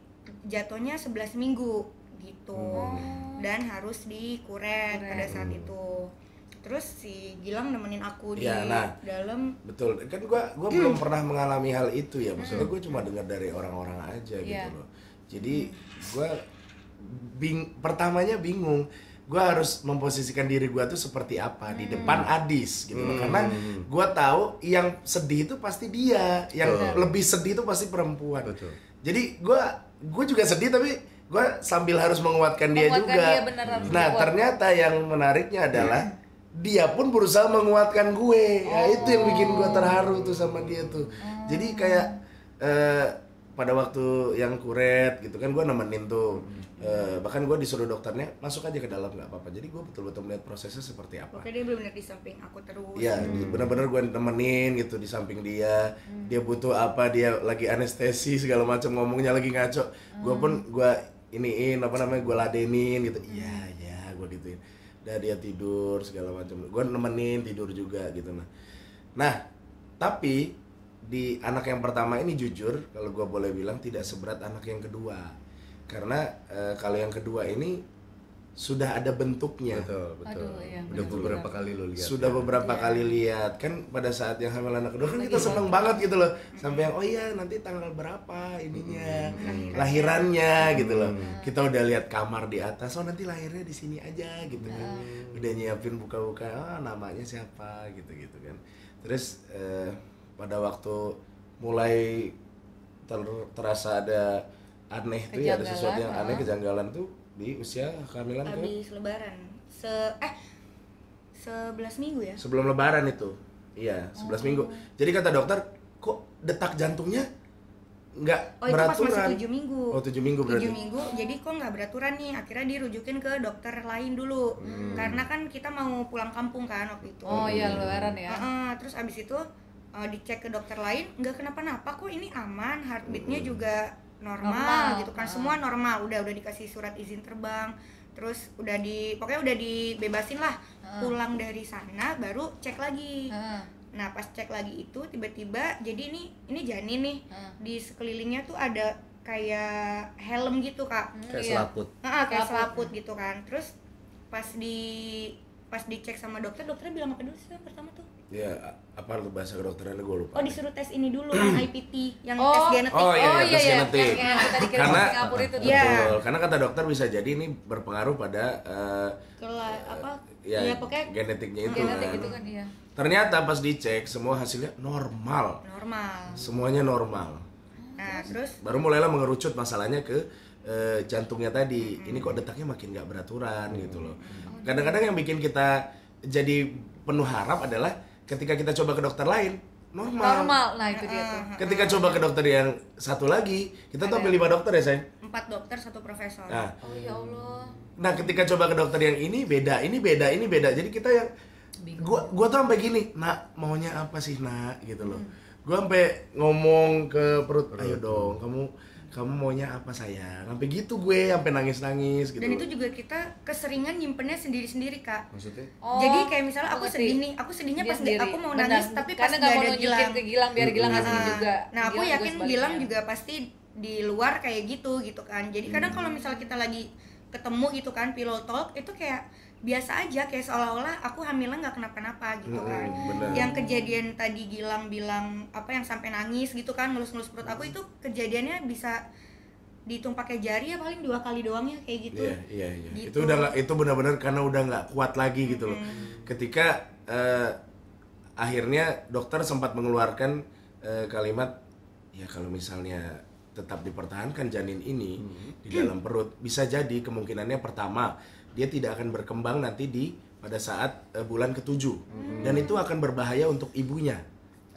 jatuhnya sebelas minggu gitu. Hmm. Dan harus dikuret pada saat hmm. itu. Terus si Gilang nemenin aku ya, di nah, dalam. Betul, kan gua gua mm. belum pernah mengalami hal itu ya, maksudnya gua cuma dengar dari orang-orang aja yeah. gitu loh. Jadi gua bing pertamanya bingung, gua harus memposisikan diri gua tuh seperti apa mm. di depan Adis gitu loh. Mm. Karena gua tahu yang sedih itu pasti dia, yang betul. Lebih sedih itu pasti perempuan. Betul. Jadi gua gua juga sedih tapi gua sambil harus menguatkan, menguatkan dia juga. Dia bener, harus nah, kuat. Ternyata yang menariknya adalah dia pun berusaha menguatkan gue, oh. ya itu yang bikin gue terharu tuh sama dia tuh. Hmm. Jadi kayak uh, pada waktu yang kuret gitu kan gue nemenin tuh, uh, bahkan gue disuruh dokternya masuk aja ke dalam nggak apa-apa. Jadi gue betul-betul melihat prosesnya seperti apa. Oke, dia benar-benar di samping aku terus. Iya, hmm. benar-benar gue nemenin gitu di samping dia. Hmm. Dia butuh apa, dia lagi anestesi segala macam, ngomongnya lagi ngaco. Hmm. Gue pun gue iniin apa namanya gue ladenin gitu. Iya hmm. ya gue gituin. Dah dia tidur segala macam, gue nemenin tidur juga gitu nah. Nah, tapi di anak yang pertama ini jujur, kalau gue boleh bilang tidak seberat anak yang kedua, karena e, kalau yang kedua ini sudah ada bentuknya. Betul, betul. Aduh, ya, udah beberapa juga. Kali lo lihat. Sudah ya? Beberapa ya. Kali lihat kan pada saat yang hamil anak kedua kan kita seneng banget gitu loh, sampai yang oh iya nanti tanggal berapa ininya hmm. lahirannya hmm. gitu loh. Kita udah lihat kamar di atas, oh nanti lahirnya di sini aja gitu kan. Hmm. Udah nyiapin buka-buka, oh namanya siapa gitu-gitu kan. Terus eh, pada waktu mulai ter terasa ada aneh kejanggalan, tuh ya, ada sesuatu yang aneh kejanggalan tuh. Di usia kehamilan tuh habis ke? Lebaran. Se eh sebelas minggu ya? Sebelum lebaran itu. Iya, sebelas oh. minggu. Jadi kata dokter, kok detak jantungnya enggak oh, beraturan. Oh, itu pas masih tujuh minggu. Oh, tujuh minggu berarti. tujuh minggu. Jadi kok enggak beraturan nih. Akhirnya dirujukin ke dokter lain dulu. Hmm. Karena kan kita mau pulang kampung kan waktu itu. Oh, iya lebaran ya. Uh-uh. Terus abis itu uh, dicek ke dokter lain, enggak kenapa-napa kok, ini aman, heartbeatnya hmm. juga Normal, normal gitu kan, semua normal, udah udah dikasih surat izin terbang, terus udah di pokoknya udah dibebasin lah. uh. Pulang dari sana baru cek lagi. uh. Nah pas cek lagi itu tiba-tiba jadi ini ini janin nih. uh. Di sekelilingnya tuh ada kayak helm gitu kak, kayak iya. selaput nah, kayak selaput gitu kan. Terus pas di pas dicek sama dokter, dokternya bilang apa dulu sih pertama tuh? Ya, apa lu bahasa kedokterannya gue lupa. Oh, disuruh tes ini dulu, I P T yang oh, tes genetik. Oh iya, oh, iya, tes iya. genetik. Yang kita dikirim karena, ke Singapura itu tuh. Betul. Yeah. Karena kata dokter bisa jadi ini berpengaruh pada uh, Kela, apa? Ya, ya pokoknya genetiknya itu. Genetik kan. Itu kan iya. Ternyata pas dicek semua hasilnya normal. Normal. Semuanya normal. Nah, terus baru mulailah mengerucut masalahnya ke uh, jantungnya tadi. Hmm. Ini kok detaknya makin nggak beraturan hmm. gitu loh. Kadang-kadang yang bikin kita jadi penuh harap adalah ketika kita coba ke dokter lain, normal. Normal, nah itu dia tuh. Ketika coba ke dokter yang satu lagi, kita tuh ambil lima dokter ya, Say? Empat dokter, satu profesor. Nah. Oh ya Allah. Nah, ketika coba ke dokter yang ini beda, ini beda, ini beda. Jadi kita yang, gua, gua tuh sampai gini, nak maunya apa sih nak, gitu loh. Hmm. Gua sampai ngomong ke perut, ayo dong, kamu kamu maunya apa sayang? Sampai gitu gue, sampai nangis-nangis gitu. Dan itu juga kita keseringan nyimpennya sendiri-sendiri, Kak. Maksudnya? Oh, jadi kayak misalnya aku sedih nih, aku sedihnya pas sendiri. Aku mau nangis, benar. Tapi pas nggak ada Gilang. Ke Gilang biar Gilang hmm. ngasih juga. Nah, aku Gilang yakin Gilang juga pasti di luar kayak gitu gitu kan. Jadi kadang hmm. kalau misal kita lagi ketemu gitu kan, pillow talk itu kayak biasa aja, kayak seolah-olah aku hamilnya nggak kenapa-kenapa gitu kan. Hmm, yang kejadian tadi Gilang bilang apa yang sampai nangis gitu kan, ngelus-ngelus perut aku, itu kejadiannya bisa dihitung pakai jari ya, paling dua kali doangnya kayak gitu. Iya, iya, iya. Gitu. Itu udah, itu benar-benar karena udah nggak kuat lagi gitu loh. Mm-hmm. Ketika uh, akhirnya dokter sempat mengeluarkan uh, kalimat, ya kalau misalnya tetap dipertahankan janin ini mm-hmm. di dalam perut, bisa jadi kemungkinannya pertama dia tidak akan berkembang nanti di pada saat uh, bulan ketujuh mm-hmm. dan itu akan berbahaya untuk ibunya.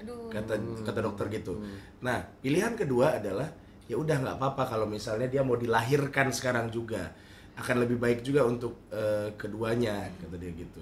Aduh. Kata mm-hmm. kata dokter gitu. Mm-hmm. Nah, pilihan kedua adalah ya udah nggak apa-apa kalau misalnya dia mau dilahirkan sekarang juga, akan lebih baik juga untuk uh, keduanya, kata dia gitu.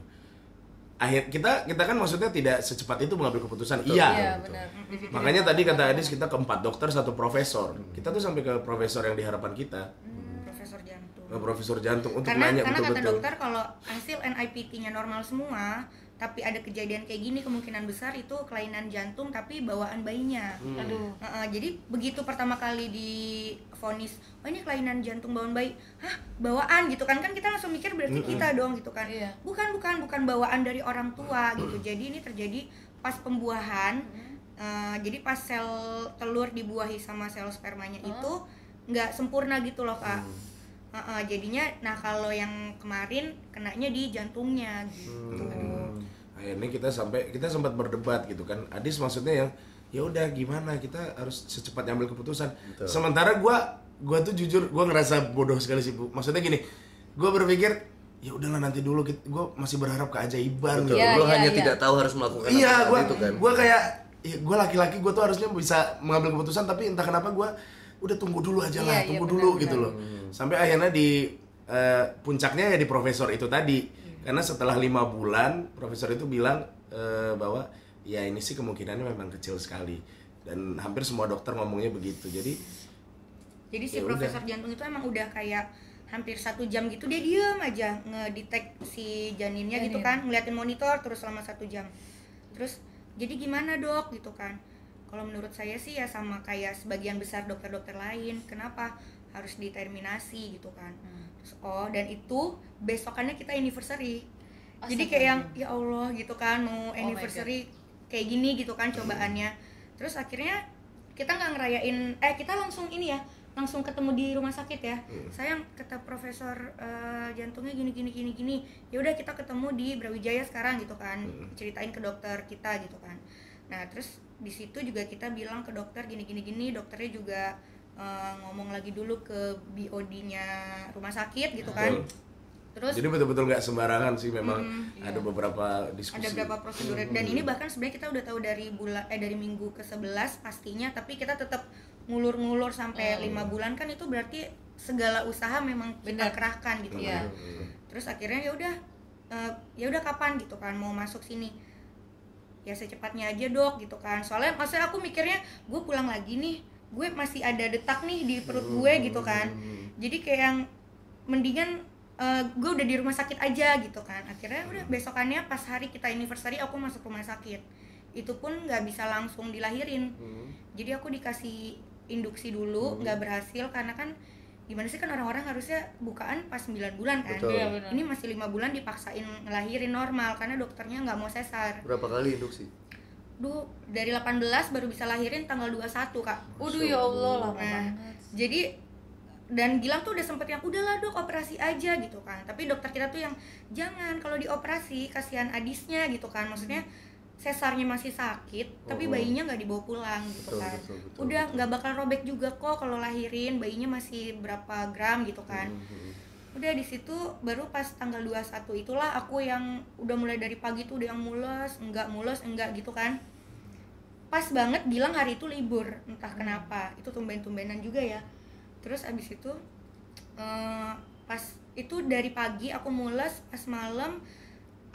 Akhir kita kita kan maksudnya tidak secepat itu mengambil keputusan. Betul. Iya, iya gitu. Makanya tadi kata Adis kita ke empat dokter satu profesor, kita tuh sampai ke profesor yang diharapkan kita, hmm, profesor jantung, nah, profesor jantung untuk karena, nanya karena betul-betul. Kata dokter kalau hasil N I P T-nya normal semua tapi ada kejadian kayak gini, kemungkinan besar itu kelainan jantung tapi bawaan bayinya. Hmm. Aduh. E -e, jadi begitu pertama kali divonis, oh ini kelainan jantung bawaan bayi, hah bawaan gitu kan, kan kita langsung mikir berarti mm-mm. kita dong gitu kan. Iya. Bukan bukan bukan bawaan dari orang tua gitu. Jadi ini terjadi pas pembuahan, mm-hmm. e jadi pas sel telur dibuahi sama sel spermanya oh. itu nggak sempurna gitu loh kak. Mm. E -e, jadinya, nah kalau yang kemarin kenanya di jantungnya gitu. Hmm. Akhirnya kita sampai kita sempat berdebat gitu kan, Adis maksudnya yang ya udah gimana kita harus secepatnya ambil keputusan. Betul. Sementara gue gue tuh jujur gue ngerasa bodoh sekali sih bu, maksudnya gini, gue berpikir ya udahlah nanti dulu, gue masih berharap keajaiban. Betul. Gitu. Ya, gue ya, hanya ya. tidak tahu harus melakukan iya, apa itu kan. Gue kayak ya, gue laki-laki gue tuh harusnya bisa mengambil keputusan, tapi entah kenapa gue udah tunggu dulu aja lah, ya, tunggu ya, dulu benar, gitu benar. loh. Hmm. Sampai akhirnya di uh, puncaknya ya di profesor itu tadi. Karena setelah lima bulan, profesor itu bilang e, bahwa ya ini sih kemungkinannya memang kecil sekali. Dan hampir semua dokter ngomongnya begitu. Jadi Jadi si ya profesor udah. jantung itu emang udah kayak hampir satu jam gitu dia diem aja ngedetect si janinnya Janin. gitu kan, ngeliatin monitor terus selama satu jam. Terus jadi gimana dok gitu kan. Kalau menurut saya sih ya sama kayak sebagian besar dokter-dokter lain, kenapa harus diterminasi gitu kan. Hmm. Oh, dan itu besokannya kita anniversary. Oh, jadi kayak yang ya Allah gitu kan, mau anniversary oh kayak gini gitu kan cobaannya. Terus akhirnya kita nggak ngerayain, eh kita langsung ini ya, langsung ketemu di rumah sakit ya. Hmm. Sayang kata profesor uh, jantungnya gini gini gini gini. Ya udah kita ketemu di Brawijaya sekarang gitu kan. Hmm. Ceritain ke dokter kita gitu kan. Nah, terus di situ juga kita bilang ke dokter gini gini gini, dokternya juga Uh, ngomong lagi dulu ke B O D-nya rumah sakit gitu kan. Betul. Terus jadi betul-betul nggak sembarangan sih memang. Mm, ada iya. beberapa diskusi. Ada beberapa prosedur mm. dan ini bahkan sebenarnya kita udah tahu dari bulan eh dari minggu ke sebelas pastinya, tapi kita tetap ngulur-ngulur sampai lima mm. bulan kan, itu berarti segala usaha memang benar. Kita kerahkan gitu mm. ya. Mm. Terus akhirnya ya udah uh, ya udah kapan gitu kan mau masuk sini. Ya secepatnya aja, Dok, gitu kan. Soalnya maksudnya aku mikirnya gue pulang lagi nih, gue masih ada detak nih di perut gue gitu kan, jadi kayak yang mendingan uh, gue udah di rumah sakit aja gitu kan. Akhirnya udah besokannya pas hari kita anniversary aku masuk rumah sakit, itu pun nggak bisa langsung dilahirin, jadi aku dikasih induksi dulu, nggak berhasil karena kan gimana sih kan orang-orang harusnya bukaan pas sembilan bulan kan. Betul. Ini masih lima bulan dipaksain ngelahirin normal karena dokternya nggak mau sesar. Berapa kali induksi? Duh, dari delapan belas baru bisa lahirin tanggal dua puluh satu, Kak. Waduh, ya Allah lama banget. Jadi, dan Gilang tuh udah sempet yang, udahlah dok, operasi aja gitu kan. Tapi dokter kita tuh yang, jangan kalau dioperasi, kasihan Adisnya gitu kan. Maksudnya, sesarnya masih sakit, tapi bayinya nggak dibawa pulang gitu kan. Udah, nggak bakal robek juga kok kalau lahirin, bayinya masih berapa gram gitu kan. Udah di situ baru pas tanggal dua puluh satu itulah aku yang udah mulai dari pagi tuh udah yang mules, enggak mules, enggak gitu kan. Pas banget Gilang hari itu libur, entah kenapa. Itu tumben-tumbenan juga ya. Terus abis itu eh, pas itu dari pagi aku mules, pas malam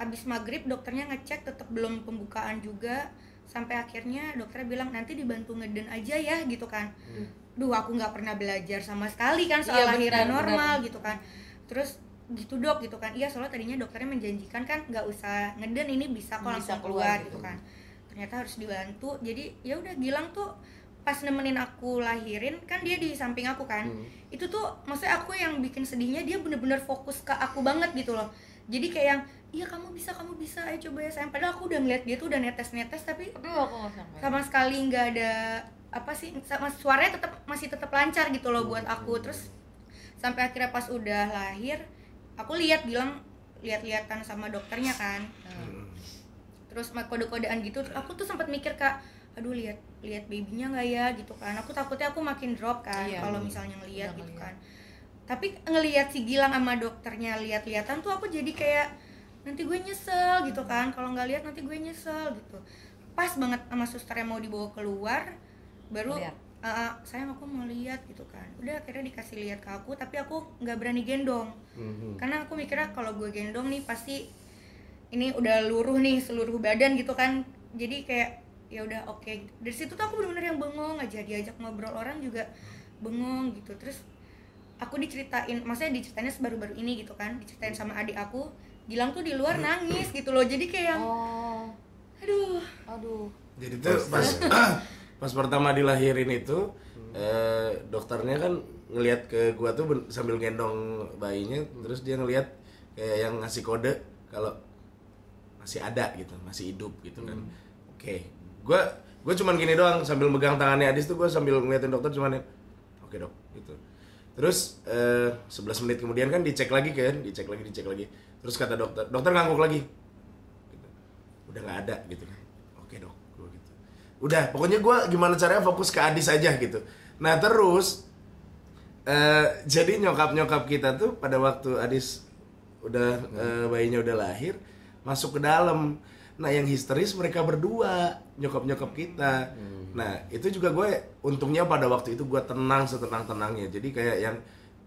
abis maghrib dokternya ngecek tetap belum pembukaan juga. Sampai akhirnya dokternya bilang nanti dibantu ngeden aja ya gitu kan. Hmm. Duh, aku nggak pernah belajar sama sekali kan soal iya, lahiran bener, normal bener. gitu kan. Terus gitu dok gitu kan, iya soalnya tadinya dokternya menjanjikan kan nggak usah ngeden, ini bisa kok langsung keluar gitu kan, ternyata harus dibantu. Jadi ya udah Gilang tuh pas nemenin aku lahirin kan dia di samping aku kan, hmm. itu tuh maksudnya aku yang bikin sedihnya dia bener-bener fokus ke aku banget gitu loh. Jadi kayak yang, iya kamu bisa, kamu bisa, ayo coba ya sayang. Padahal aku udah ngeliat dia tuh udah netes-netes, tapi aduh, aku gak sampai. Sama sekali gak ada, apa sih, sama, suaranya tetap masih tetap lancar gitu loh buat aku. Terus sampai akhirnya pas udah lahir, aku lihat Gilang lihat-lihatan sama dokternya kan. Hmm. Terus kode-kodean gitu, aku tuh sempat mikir kak, aduh lihat lihat babynya nggak ya gitu kan, aku takutnya aku makin drop kan iya, kalau misalnya ngelihat gitu ngeliat. Kan tapi ngelihat si Gilang sama dokternya lihat-lihatan tuh aku jadi kayak nanti gue nyesel gitu kan, kalau nggak lihat nanti gue nyesel gitu. Pas banget sama susternya mau dibawa keluar baru uh, sayang aku mau lihat gitu kan, udah akhirnya dikasih lihat ke aku, tapi aku nggak berani gendong mm-hmm. karena aku mikirnya kalau gue gendong nih pasti ini udah luruh nih seluruh badan gitu kan, jadi kayak ya udah oke okay. Dari situ tuh aku bener-bener yang bengong aja, diajak ngobrol orang juga bengong gitu. Terus aku diceritain, maksudnya diceritainnya baru-baru ini gitu kan, diceritain sama adik aku, Gilang tuh di luar nangis gitu loh, jadi kayak oh. aduh aduh jadi tuh pas pas pertama dilahirin itu hmm. eh, dokternya kan ngelihat ke gua tuh sambil gendong bayinya, terus dia ngelihat kayak yang ngasih kode kalau masih ada gitu, masih hidup gitu kan. hmm. oke okay. Gue gue cuman gini doang sambil megang tangannya Adis tuh, gue sambil ngeliatin dokter cuman oke dok gitu. Terus eh, sebelas menit kemudian kan dicek lagi kan, dicek lagi dicek lagi. Terus kata dokter, dokter ngangguk lagi. Gitu. Udah nggak ada gitu kan. Oke dok, gue gitu. Udah, pokoknya gue gimana caranya fokus ke Adis aja gitu. Nah terus eh, jadi nyokap nyokap kita tuh pada waktu Adis udah eh, bayinya udah lahir masuk ke dalam. Nah yang histeris mereka berdua, nyokap-nyokap kita. hmm. Nah itu juga gue untungnya pada waktu itu gue tenang setenang-tenangnya. Jadi kayak yang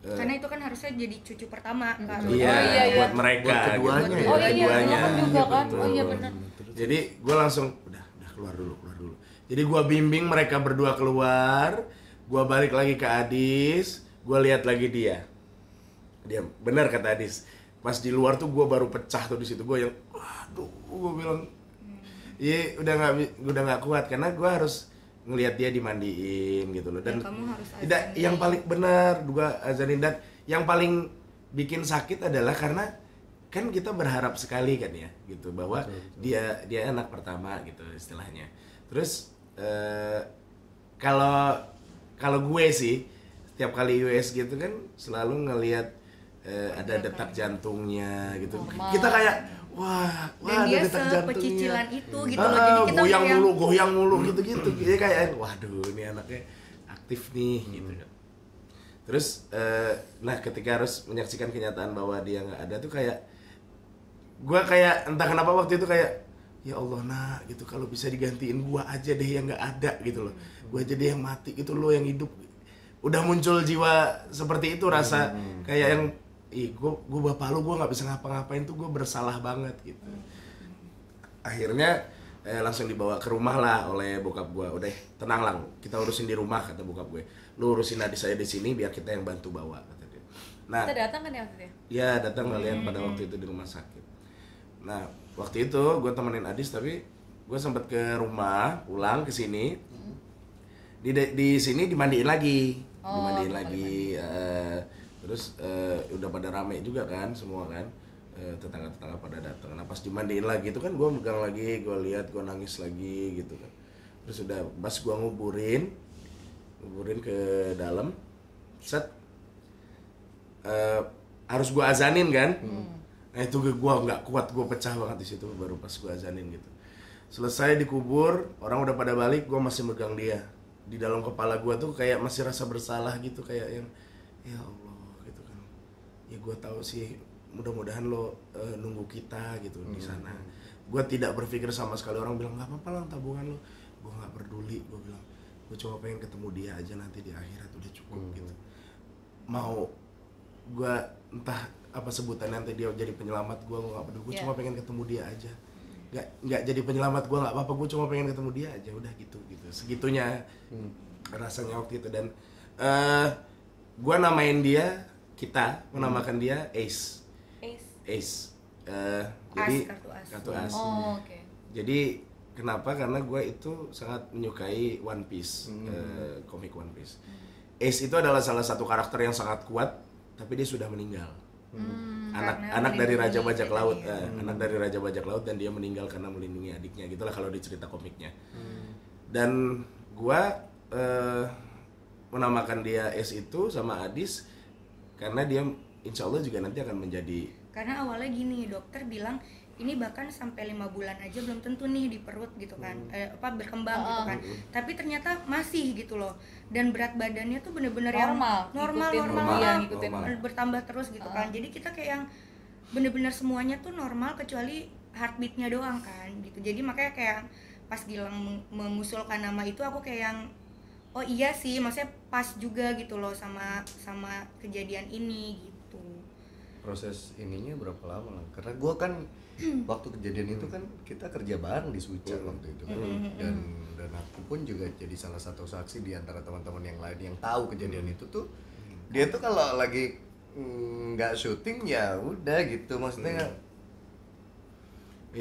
karena uh, itu kan harusnya jadi cucu pertama kan? Iya, oh, iya, iya buat mereka buat keduanya gitu. Oh iya, keduanya, iya juga kan? Oh iya benar. Jadi gue langsung udah, udah keluar dulu, keluar dulu. Jadi gue bimbing mereka berdua keluar. Gue balik lagi ke Adis, gue lihat lagi dia. Dia benar kata Adis, pas di luar tuh gue baru pecah tuh di situ, gue yang aduh gue bilang iya udah nggak udah nggak kuat karena gue harus ngelihat dia dimandiin gitu loh. Dan ya, kamu harus tidak yang paling benar gue azanin, dan yang paling bikin sakit adalah karena kan kita berharap sekali kan ya gitu bahwa betul, betul. dia dia anak pertama gitu istilahnya. Terus kalau eh, kalau gue sih setiap kali U S gitu kan selalu ngelihat Uh, ada detak jantungnya gitu. Normal. Kita kayak wah, wah dan ada detak jantungnya. Pecicilan itu hmm. gitu loh. Jadi kita goyang mulu, goyang mulu hmm. gitu-gitu. Jadi kayak waduh, ini anaknya aktif nih hmm. gitu. Terus uh, nah ketika harus menyaksikan kenyataan bahwa dia enggak ada tuh kayak gua kayak entah kenapa waktu itu kayak ya Allah nak gitu, kalau bisa digantiin gua aja deh yang enggak ada gitu loh. Gua aja deh yang mati gitu loh, yang hidup. Udah muncul jiwa seperti itu rasa hmm. kayak yang ih gue gue bapak lu, gue nggak bisa ngapa-ngapain tuh, gue bersalah banget gitu. Akhirnya eh, langsung dibawa ke rumah lah oleh bokap gue. Udah tenang lang, kita urusin di rumah kata bokap gue, lu urusin Adis saya di sini biar kita yang bantu bawa kata dia. Nah kita datang kan ya waktu itu ya datang kalian hmm. pada waktu itu di rumah sakit. Nah waktu itu gue temenin Adis, tapi gue sempet ke rumah pulang ke sini hmm. di di sini dimandiin lagi oh, dimandiin lagi uh, terus uh, udah pada rame juga kan semua kan, uh, tetangga-tetangga pada datang. Nah pas dimandiin lagi itu kan gue megang lagi, gue lihat, gue nangis lagi gitu kan. Terus udah pas gue nguburin nguburin ke dalam set uh, harus gue azanin kan. hmm. Nah itu gue nggak kuat, gue pecah banget di situ baru pas gue azanin gitu. Selesai dikubur, orang udah pada balik, gue masih megang dia. Di dalam kepala gue tuh kayak masih rasa bersalah gitu, kayak yang ya Allah ya gue tahu sih, mudah-mudahan lo uh, nunggu kita gitu hmm. di sana. Gue tidak berpikir sama sekali, orang bilang nggak apa-apa lah tabungan lo, gue nggak peduli. Gue bilang gue cuma pengen ketemu dia aja nanti di akhirat udah cukup hmm. gitu. Mau gue entah apa sebutannya nanti dia jadi penyelamat gue, gue nggak peduli. Gue yeah. cuma pengen ketemu dia aja. Nggak nggak jadi penyelamat gue nggak apa-apa. Gue cuma pengen ketemu dia aja udah gitu gitu. Segitunya hmm. rasanya waktu itu. Dan uh, gue namain dia, kita menamakan dia Ace. Ace. Ace. Uh, jadi kartu as. Kartu as. Oh, okay. Jadi kenapa? Karena gue itu sangat menyukai One Piece, hmm. uh, komik One Piece. Ace itu adalah salah satu karakter yang sangat kuat, tapi dia sudah meninggal. Hmm. anak anak dari Raja Bajak Laut, eh, hmm. anak dari Raja Bajak Laut, dan dia meninggal karena melindungi adiknya, gitulah kalau di cerita komiknya. Hmm. Dan gua eh, menamakan dia Ace itu sama Adis karena dia insya Allah juga nanti akan menjadi, karena awalnya gini, dokter bilang ini bahkan sampai lima bulan aja belum tentu nih di perut gitu kan, hmm. eh, apa berkembang oh, gitu kan, uh. tapi ternyata masih gitu loh, dan berat badannya tuh bener-bener normal, yang normal, ikutin, normal, normal, yang ikutin. normal, bertambah terus gitu uh. kan, jadi kita kayak yang bener-bener semuanya tuh normal kecuali heartbeatnya doang kan, gitu, jadi makanya kayak pas Gilang mengusulkan nama itu aku kayak yang oh iya sih, maksudnya pas juga gitu loh sama sama kejadian ini gitu. Proses ininya berapa lama lah? Karena gue kan waktu kejadian hmm. itu kan kita kerja bareng di Switcher hmm. waktu itu kan, hmm. dan dan aku pun juga jadi salah satu saksi di antara teman-teman yang lain yang tahu kejadian hmm. itu tuh. Dia tuh kalau lagi nggak mm, syuting ya udah gitu, maksudnya hmm.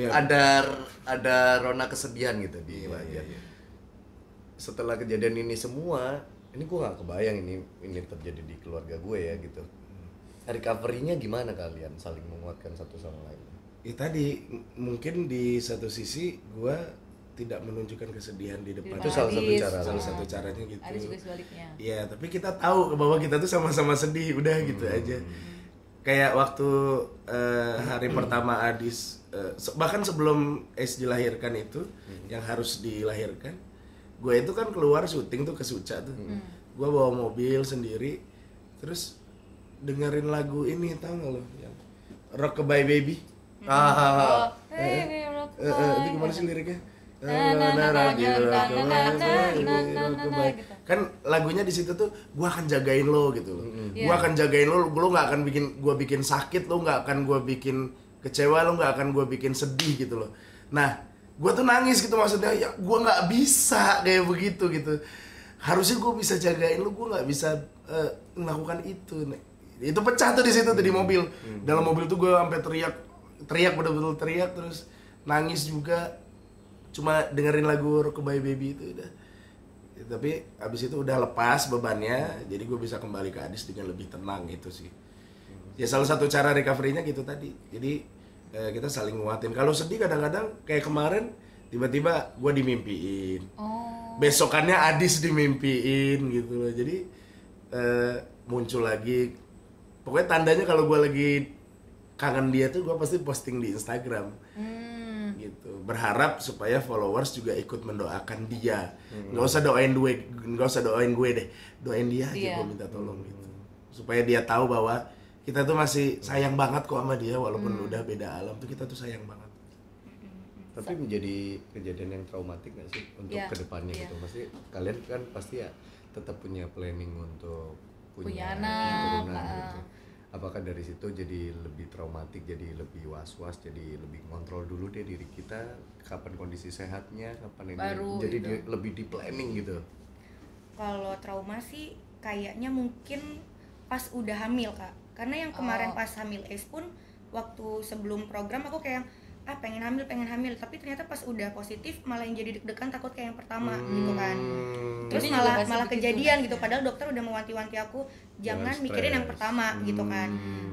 yeah. ada ada rona kesedihan gitu di yeah, yeah, yeah. Setelah kejadian ini semua, ini gue nggak kebayang ini ini terjadi di keluarga gue ya gitu. Recovery-nya gimana kalian saling menguatkan satu sama lain? Ya tadi mungkin di satu sisi gue tidak menunjukkan kesedihan di depan. Itu salah satu cara, salah satu caranya gitu. Ada juga sebaliknya. Iya, tapi kita tahu bahwa kita tuh sama-sama sedih, udah hmm. gitu aja. Hmm. Kayak waktu uh, hari hmm. pertama Adis, uh, bahkan sebelum Ace dilahirkan itu, hmm. yang harus dilahirkan, gue itu kan keluar syuting tuh ke Suca tuh, hmm. gue bawa mobil sendiri, terus dengerin lagu ini, tau gak lo? Yang Rockabye Baby. Mm-hmm. Ah, oh, hey, rock eh, eh, itu gimana sih liriknya? Kan lagunya di situ tuh, gua akan jagain lo gitu loh. Mm-hmm. Yeah. Gua akan jagain lo, lo nggak akan bikin gua bikin sakit, lo nggak akan gua bikin kecewa, lo nggak akan gua bikin sedih gitu loh. Nah, gua tuh nangis gitu maksudnya, ya gua nggak bisa kayak begitu gitu. Harusnya gua bisa jagain lo, gua nggak bisa uh, melakukan itu. Itu pecah tuh di situ tuh di mobil. Hmm. Dalam mobil tuh gue sampai teriak, teriak betul-betul teriak, terus nangis juga. Cuma dengerin lagu Rockabye Baby itu udah. Ya, tapi abis itu udah lepas bebannya, jadi gue bisa kembali ke Adis dengan lebih tenang gitu sih. Ya salah satu cara recovery-nya gitu tadi. Jadi eh, kita saling nguatin. Kalau sedih kadang-kadang kayak kemarin tiba-tiba gue dimimpiin. Oh. Besokannya Adis dimimpiin gitu loh. Jadi eh, muncul lagi. Pokoknya tandanya kalau gue lagi kangen dia tuh gue pasti posting di Instagram, hmm. gitu. Berharap supaya followers juga ikut mendoakan dia. Hmm. Gak usah doain gue, gak usah doain gue deh, doain dia aja yeah. gue minta tolong gitu. Supaya dia tahu bahwa kita tuh masih sayang banget kok sama dia, walaupun hmm. udah beda alam tuh kita tuh sayang banget. Tapi menjadi kejadian yang traumatik gak sih untuk yeah. kedepannya yeah. gitu? Pasti kalian kan pasti ya tetap punya planning untuk punya anak. Gitu. Apakah dari situ jadi lebih traumatik, jadi lebih was-was, jadi lebih kontrol dulu deh diri kita, kapan kondisi sehatnya, kapan ini baru, jadi gitu. Di, lebih di planning gitu. Kalau trauma sih kayaknya mungkin pas udah hamil Kak, karena yang kemarin oh. pas hamil Ace pun waktu sebelum program aku kayak ah pengen hamil pengen hamil tapi ternyata pas udah positif malah yang jadi deg-degan takut kayak yang pertama hmm. gitu kan, terus jadi malah malah kejadian gitu, gitu padahal dokter udah mewanti-wanti aku jangan stress. Mikirin yang pertama hmm. gitu kan.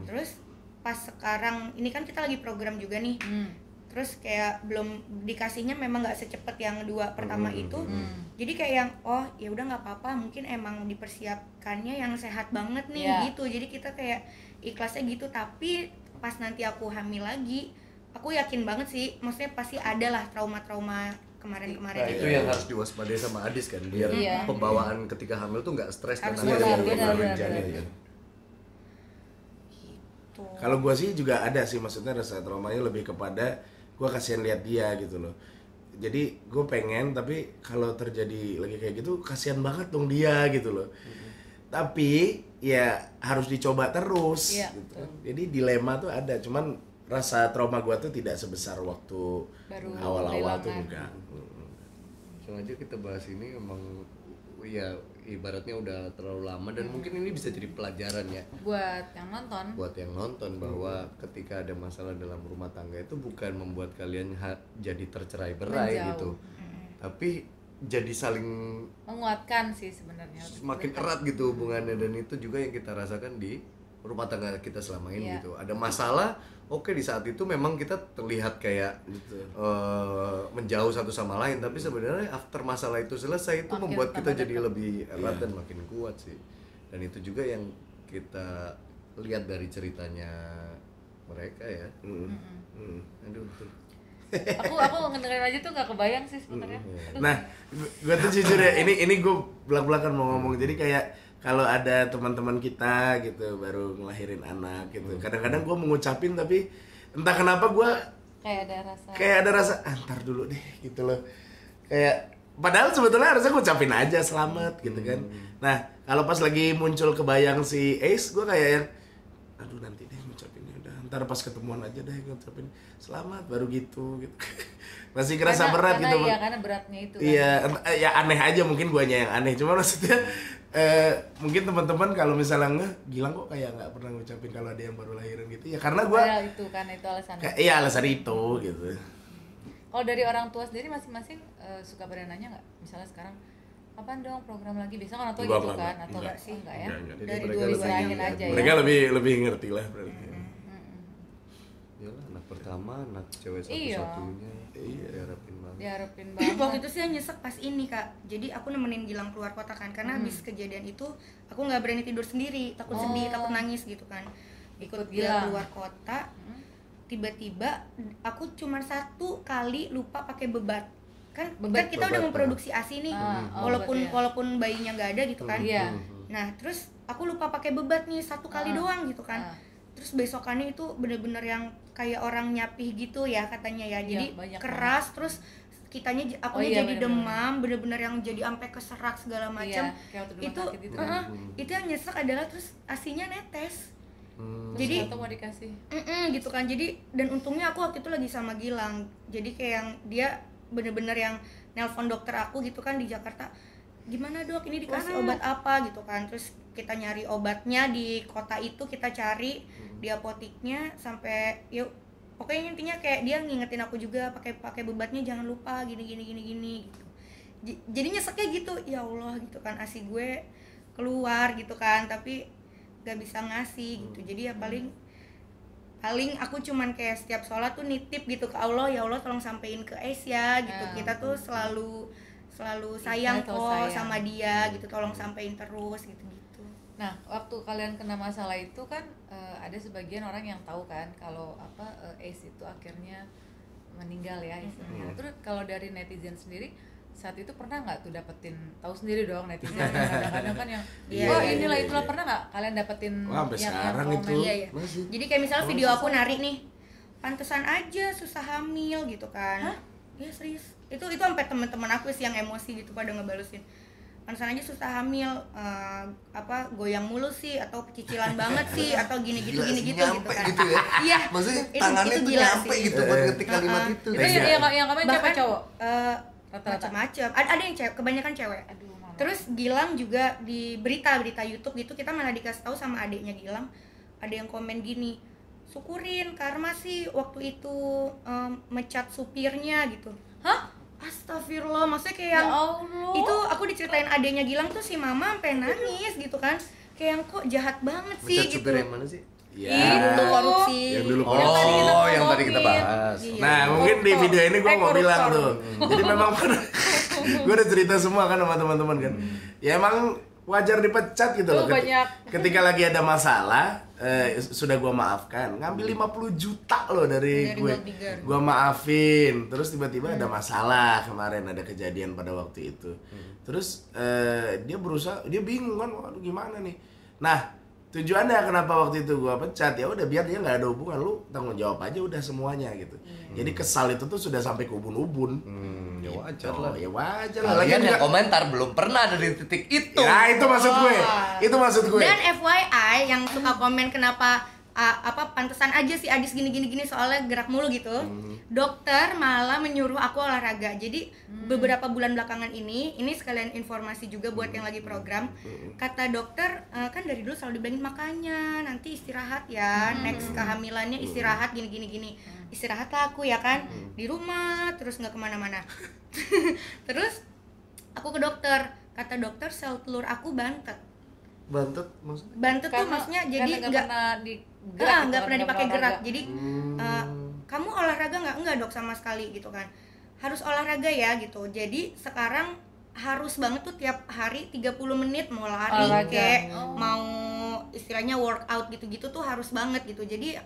Terus pas sekarang ini kan kita lagi program juga nih, hmm. terus kayak belum dikasihnya memang nggak secepat yang dua pertama hmm. itu, hmm. jadi kayak yang oh ya udah nggak apa-apa mungkin emang dipersiapkannya yang sehat banget nih yeah. gitu, jadi kita kayak ikhlasnya gitu. Tapi pas nanti aku hamil lagi aku yakin banget sih, maksudnya pasti ada lah trauma-trauma kemarin-kemarin. Nah, itu yang harus diwaspadai sama Adis kan, biar iya. pembawaan iya. ketika hamil tuh nggak stres karena ada yang terjadi. Kalau gue sih juga ada sih, maksudnya rasa traumanya lebih kepada gue kasihan lihat dia gitu loh. Jadi gue pengen, tapi kalau terjadi lagi kayak gitu kasihan banget dong dia gitu loh. Mm-hmm. Tapi ya harus dicoba terus. Iya, gitu. Jadi dilema tuh ada, cuman rasa trauma gua tuh tidak sebesar waktu baru awal-awal tuh enggak. Sengaja kita bahas ini emang ya ibaratnya udah terlalu lama dan hmm. mungkin ini bisa jadi pelajaran ya buat yang nonton. Buat yang nonton bahwa hmm. ketika ada masalah dalam rumah tangga itu bukan membuat kalian ha- jadi tercerai-berai menjauh. Gitu. Hmm. Tapi jadi saling menguatkan sih sebenarnya. Semakin erat gitu hubungannya, dan itu juga yang kita rasakan di rumah tangga kita selama ini, yeah. gitu. Ada masalah, oke okay, di saat itu memang kita terlihat kayak uh, menjauh satu sama lain, tapi sebenarnya after masalah itu selesai itu makin membuat kita jadi dekat. Lebih erat yeah. dan makin kuat sih. Dan itu juga yang kita lihat dari ceritanya mereka ya. Mm. Mm. Aduh. aku aku ngedengerin aja tuh nggak kebayang sih sebenarnya. Mm. Nah, gue tuh jujur ya, ini ini gue belak-belakan mau ngomong, jadi kayak kalau ada teman-teman kita gitu baru ngelahirin anak gitu, kadang-kadang gue mengucapin tapi entah kenapa gue kayak ada rasa kayak ada rasa antar dulu deh gitu loh, kayak padahal sebetulnya harusnya gue ucapin aja selamat gitu kan. Nah kalau pas lagi muncul kebayang si Ace, gue kayak yang aduh nanti deh ngucapinnya, udah ntar pas ketemuan aja deh ngucapin selamat baru gitu gitu. Masih kerasa berat karena, gitu iya karena beratnya itu iya kan? Ya aneh aja, mungkin guanya yang aneh, cuma maksudnya eh, mungkin teman-teman kalau misalnya nggak Gilang kok kayak nggak pernah ngucapin kalau ada yang baru lahiran gitu ya, karena gue ya, itu kan itu alasan iya alasan itu gitu. Kalau dari orang tua sendiri masing-masing eh, suka berananya nggak, misalnya sekarang kapan dong program lagi, biasa kan atau gitu kan atau nggak sih nggak ya enggak, enggak. Dari dua diserahin aja ya, mereka lebih lebih ngerti lah berarti. Hmm. Yalah, anak pertama, anak cewek satu-satunya. Iya, diharapin banget. Diharapin banget. Waktu itu sih yang nyesek pas ini, Kak. Jadi aku nemenin Gilang keluar kota kan, karena hmm. habis kejadian itu aku nggak berani tidur sendiri, takut oh. sedih, takut nangis gitu kan. Ikut dia keluar kota. Tiba-tiba aku cuma satu kali lupa pakai bebat. Kan bebat, kan kita bebat, udah memproduksi ASI nih. Ah, walaupun oh, walaupun bayinya nggak ada gitu kan. Iya. Nah, terus aku lupa pakai bebat nih satu kali ah. doang gitu kan. Ah. Terus besokannya itu bener-bener yang kayak orang nyapih gitu ya katanya ya, jadi ya, keras banget. Terus kitanya aku oh, iya, jadi bener-bener. demam bener-bener yang jadi ampe keserak segala macam iya, itu gitu. uh-uh, itu yang nyesek adalah terus asinya netes. Hmm. Jadi atau mau dikasih gitu kan, jadi dan untungnya aku waktu itu lagi sama Gilang, jadi kayak yang dia bener-bener yang nelpon dokter aku gitu kan di Jakarta, gimana dok ini dikasih Wah. obat apa gitu kan, terus kita nyari obatnya di kota itu, kita cari di apoteknya sampai yuk pokoknya intinya kayak dia ngingetin aku juga pakai pakai bebatnya jangan lupa gini gini gini gini gitu. Jadi nyeseknya gitu ya Allah gitu kan, ASI gue keluar gitu kan tapi gak bisa ngasih gitu, jadi ya paling paling aku cuman kayak setiap sholat tuh nitip gitu ke Allah, ya Allah tolong sampein ke Ace ya gitu, kita tuh selalu selalu sayang kok sayang. sama dia gitu, tolong sampein terus gitu. Nah, waktu kalian kena masalah itu kan uh, ada sebagian orang yang tahu kan kalau apa uh, Ace itu akhirnya meninggal ya istilahnya. Mm-hmm. Terus kalau dari netizen sendiri saat itu pernah nggak tuh dapetin, tahu sendiri dong netizen kadang-kadang kan yang wah oh, inilah itulah, pernah nggak kalian dapetin wah, yang sekarang yang itu ya, ya. Jadi kayak misalnya oh, video susah. aku nari nih, pantesan aja susah hamil gitu kan. Hah? Ya serius. Itu itu sampai teman-teman aku sih yang emosi gitu pada ngebalusin. Pantesan aja susah hamil, uh, apa goyang mulu sih atau kecicilan banget sih atau gini gitu gini gitu gitu kan. Gitu ya? Iya. Maksudnya itu, tangannya itu tuh nyampe sih. Gitu buat uh, ngetik kalimat uh, itu. Itu yang yang yang kemarin siapa cowok? Uh, macam-macam. Ada ada yang cewek, kebanyakan cewek. Aduh, mama. Terus Gilang juga di berita-berita YouTube gitu, kita malah dikasih tahu sama adiknya Gilang, ada yang komen gini, syukurin karma sih waktu itu um, mecat supirnya gitu. Hah? Astagfirullah, maksudnya kayak ya itu aku diceritain adenya Gilang tuh si Mama sampai nangis gitu kan, kayak yang kok jahat banget sih gitu. Supir yang mana sih? Ya. Itu korupsi. Yang dulu korupsi. Oh, yang, yang tadi kita bahas. Iya. Nah, mungkin di video ini gue mau bilang tuh. Jadi memang gue udah cerita semua kan sama teman-teman kan. Ya emang wajar dipecat gitu loh. Ketika, ketika lagi ada masalah. Eh, sudah gua maafkan, ngambil lima puluh juta loh dari, dari gue gua maafin, terus tiba-tiba hmm. ada masalah kemarin, ada kejadian pada waktu itu hmm. terus eh, dia berusaha, dia bingung kan, waduh gimana nih. Nah tujuannya kenapa waktu itu gua pecat, ya udah biar dia nggak ada hubungan, lu tanggung jawab aja udah semuanya gitu hmm. jadi kesal itu tuh sudah sampai ke ubun-ubun hmm, ya wajar lah, ya wajar lah kalian yang komentar belum pernah ada di titik itu ya itu maksud gue oh. itu maksud gue. Dan F Y I yang suka komen kenapa uh, apa pantesan aja si Adis gini-gini gini soalnya gerak mulu gitu hmm. dokter malah menyuruh aku olahraga, jadi hmm. beberapa bulan belakangan ini ini sekalian informasi juga buat hmm. yang lagi program hmm. kata dokter uh, kan dari dulu selalu dibilangin makanya nanti istirahat ya hmm. next kehamilannya istirahat gini-gini gini istirahatlah aku ya kan hmm. di rumah terus nggak kemana-mana. Terus aku ke dokter, kata dokter sel telur aku bantet. Bantet maksudnya? Bantet karena, tuh maksudnya jadi nggak ah, nggak pernah dipakai gerak. Jadi hmm. uh, kamu olahraga nggak? Nggak dok sama sekali gitu kan. Harus olahraga ya gitu. Jadi sekarang harus banget tuh tiap hari tiga puluh menit mau lari olahraga. Kayak oh. mau istilahnya workout gitu-gitu tuh harus banget gitu. Jadi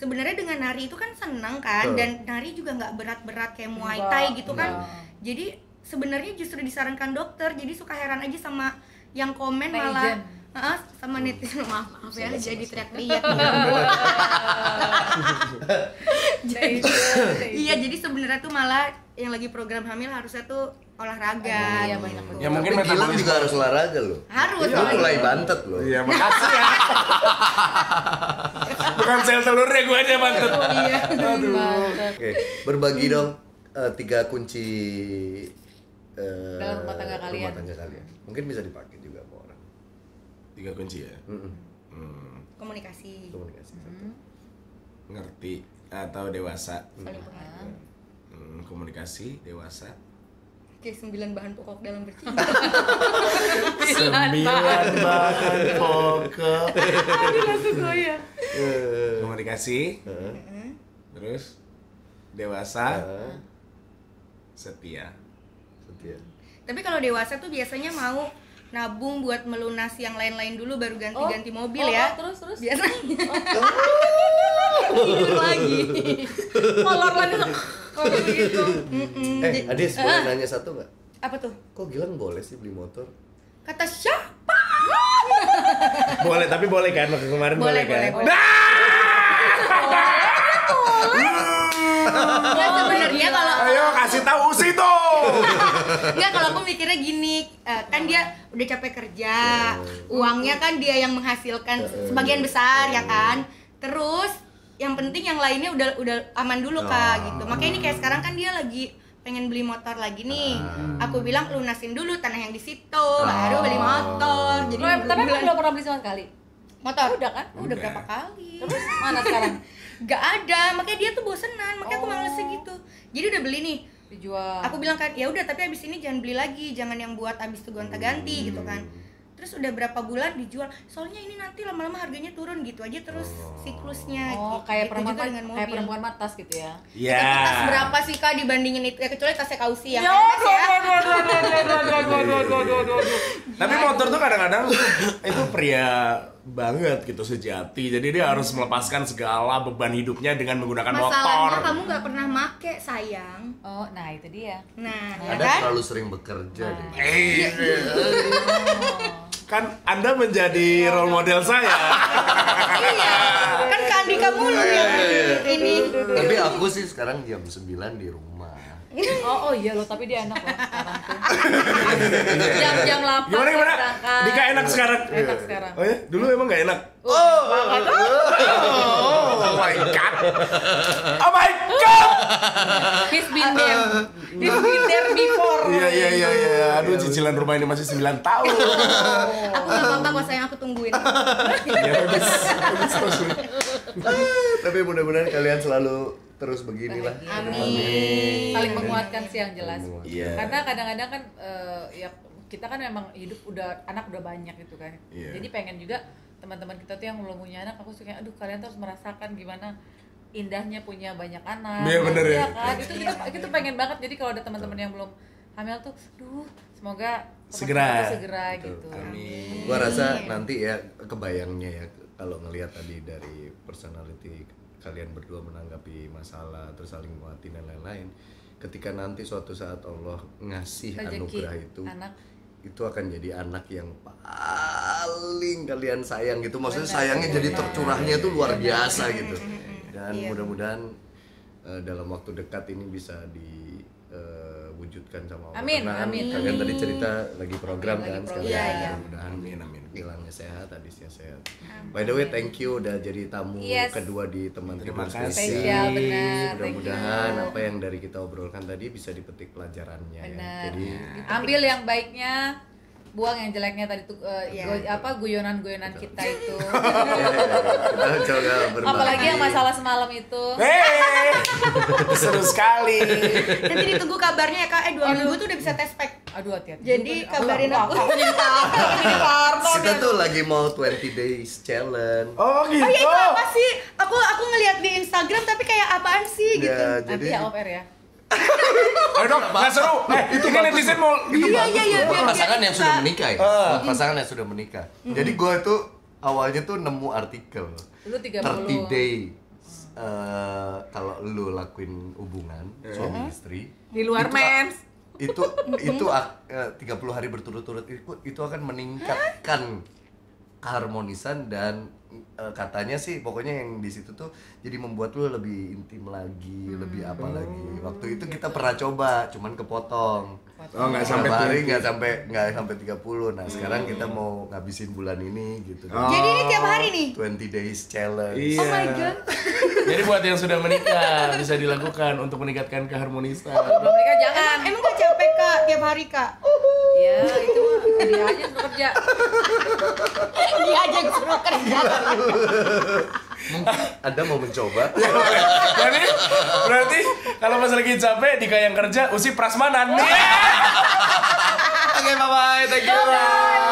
sebenarnya dengan nari itu kan seneng kan oh. dan nari juga nggak berat-berat kayak Muay Thai gitu kan. Nah. Jadi sebenarnya justru disarankan dokter. Jadi suka heran aja sama yang komen nah, malah uh, sama netizen maaf maaf ya sama, jadi teriak-teriak. Jadi iya jadi sebenarnya tuh malah yang lagi program hamil harusnya tuh olahraga. Iya banyak. Ya mungkin Gilang juga harus olahraga loh. Harus. Lu mulai bantet loh. Iya makasih ya. Bukan sel telurnya gue aja bantet. Iya. Oke berbagi dong tiga kunci dalam rumah tangga kalian. Rumah tangga kalian. Mungkin bisa dipakai juga sama orang. Tiga kunci ya. Komunikasi. Komunikasi satu. Ngerti atau dewasa. Saling paham. Komunikasi, dewasa. Oke, sembilan bahan pokok dalam bercinta. Sembilan bahan pokok. Aduh, langsung goyang. Komunikasi, uh-huh. terus dewasa, uh-huh. setia. Setia. Tapi kalau dewasa tuh biasanya mau nabung buat melunasi yang lain-lain dulu baru ganti-ganti oh. mobil oh, ya. Oh, terus terus. Biasanya. Oh. Tidur lagi. Molor lagi. Kok begitu? Mm-mm. Eh, Adis, boleh nanya satu nggak? Apa tuh? Kok Gilang boleh sih beli motor? Kata siapa? Boleh, tapi boleh kan? Maka kemarin boleh, boleh kan? Boleh, boleh. Boleh, boleh. Sebenarnya kalau ayo kasih tahu Usi tuh. Enggak, kalau aku mikirnya gini, kan dia udah capek kerja, uangnya kan dia yang menghasilkan sebagian besar ya kan? Terus yang penting yang lainnya udah udah aman dulu kak oh. gitu. Makanya ini kayak sekarang kan dia lagi pengen beli motor lagi nih. Hmm. Aku bilang lunasin dulu tanah yang di situ, oh. baru beli motor. Jadi oh, tapi belum pernah beli sama sekali. Motor udah kan? Udah, udah berapa kali? Terus mana sekarang? Gak ada. Makanya dia tuh bosenan. Makanya oh. aku malesnya gitu. Jadi udah beli nih. Dijual. Aku bilang kan, ya udah tapi abis ini jangan beli lagi, jangan yang buat abis itu gonta-ganti hmm. gitu kan. Terus udah berapa bulan dijual, soalnya ini nanti lama-lama harganya turun gitu aja terus siklusnya oh, gitu. Kayak perempuan kayak perempuan matas gitu ya. Iya. Yeah. Tas berapa sih Kak dibandingin itu? Ya kecuali tasnya Kausi yang emas ya. Tapi motor tuh kadang-kadang itu pria banget gitu sejati. Jadi dia harus melepaskan segala beban hidupnya dengan menggunakan motor. Masalahnya kamu nggak pernah make sayang. Oh, nah itu dia. Nah, Anda kan? terlalu sering bekerja. Nah. Eh. Kan Anda menjadi role model saya. Iya. Kan Kak Andika mulu yang ini. Tapi aku sih sekarang jam sembilan di rumah. Oh, oh iya loh, tapi dia enak loh sekarang tuh. Jam-jam lapar. Gimana gimana? Dika enak sekarang. Enak sekarang. Oh ya? Dulu emang enggak enak. Oh. Oh, oh my god. Oh my god. He's been there. He's been there before. Iya iya iya iya. Aduh, cicilan rumah ini masih sembilan tahun. Aku enggak apa-apa kok sayang, aku tungguin. Ya habis. Tapi mudah-mudahan kalian selalu terus beginilah. Amin. Amin. Saling menguatkan sih yang jelas. Yeah. Karena kadang-kadang kan uh, ya kita kan memang hidup udah anak udah banyak gitu kan. Yeah. Jadi pengen juga teman-teman kita tuh yang belum punya anak, aku suka aduh kalian terus merasakan gimana indahnya punya banyak anak. Iya yeah, benar ya. Kan? Itu kita itu pengen banget. Jadi kalau ada teman-teman yang belum hamil tuh, duh semoga segera segera betul. Gitu. Amin. Gua rasa nanti ya kebayangnya ya kalau ngelihat tadi dari personality kalian berdua menanggapi masalah terus saling menguatkan dan lain-lain. Ketika nanti suatu saat Allah ngasih Rejeki, anugerah itu, anak. Itu akan jadi anak yang paling kalian sayang gitu. Maksudnya benar, sayangnya benar. Jadi tercurahnya itu luar biasa benar. Gitu. Dan iya. mudah-mudahan uh, dalam waktu dekat ini bisa diwujudkan uh, sama Allah. Amin. Amin. Kalian tadi cerita lagi program amin, kan sekalian. Ya, ya. Mudah-mudahan amin amin. Gilangnya sehat, Adisnya sehat. Amin. By the way, thank you udah jadi tamu yes. kedua di Teman Tidur spesial. Mudah-mudahan apa yang dari kita obrolkan tadi bisa dipetik pelajarannya. Benar. Ya. Jadi ya. ambil yang baiknya, buang yang jeleknya tadi tuh uh, ya. go, apa guyonan-guyonan kita itu. Kita coba berbagi. Apalagi yang masalah semalam itu. Hey, seru sekali. Nanti ditunggu kabarnya ya Kak. Eh dua minggu tuh udah bisa test pack. Aduh hati-hati. Jadi aku kabarin aku. Kita tuh lagi mau twenty days challenge. Oh gitu. Oh ya, itu apa sih? Aku aku ngelihat di Instagram tapi kayak apaan sih gitu. Ya, jadi ya off air ya. Aduh dong, nggak seru. Eh, itu kan netizen mau gitu. Iya iya iya. Pasangan yang sudah menikah ya. Pasangan yang sudah menikah. Jadi gue tuh awalnya tuh nemu artikel. Lu tiga puluh day. Uh, kalau lu lakuin hubungan yeah. suami istri di luar itu, mens itu itu uh, tiga puluh hari berturut-turut itu, itu akan meningkatkan keharmonisan dan uh, katanya sih pokoknya yang di situ tuh jadi membuat lu lebih intim lagi, hmm. lebih apa lagi. Waktu itu kita pernah coba cuman kepotong. Oh, nggak sampai hari, nggak sampai nggak sampai tiga puluh. Nah, hmm. sekarang kita mau ngabisin bulan ini gitu. Oh, jadi ini tiap hari nih. twenty days challenge. Yeah. Oh my god. Jadi buat yang sudah menikah bisa dilakukan untuk meningkatkan keharmonisan. Belum menikah jangan. Emang gak capek Kak tiap hari Kak? Iya, uh -huh. itu dia aja suruh kerja. Dia aja suruh kerja. Mungkin Anda mau mencoba. Berarti, berarti kalau Mas lagi capek dikayang kerja, usi prasmanan. Oke, okay, bye bye. Thank you. Bye -bye.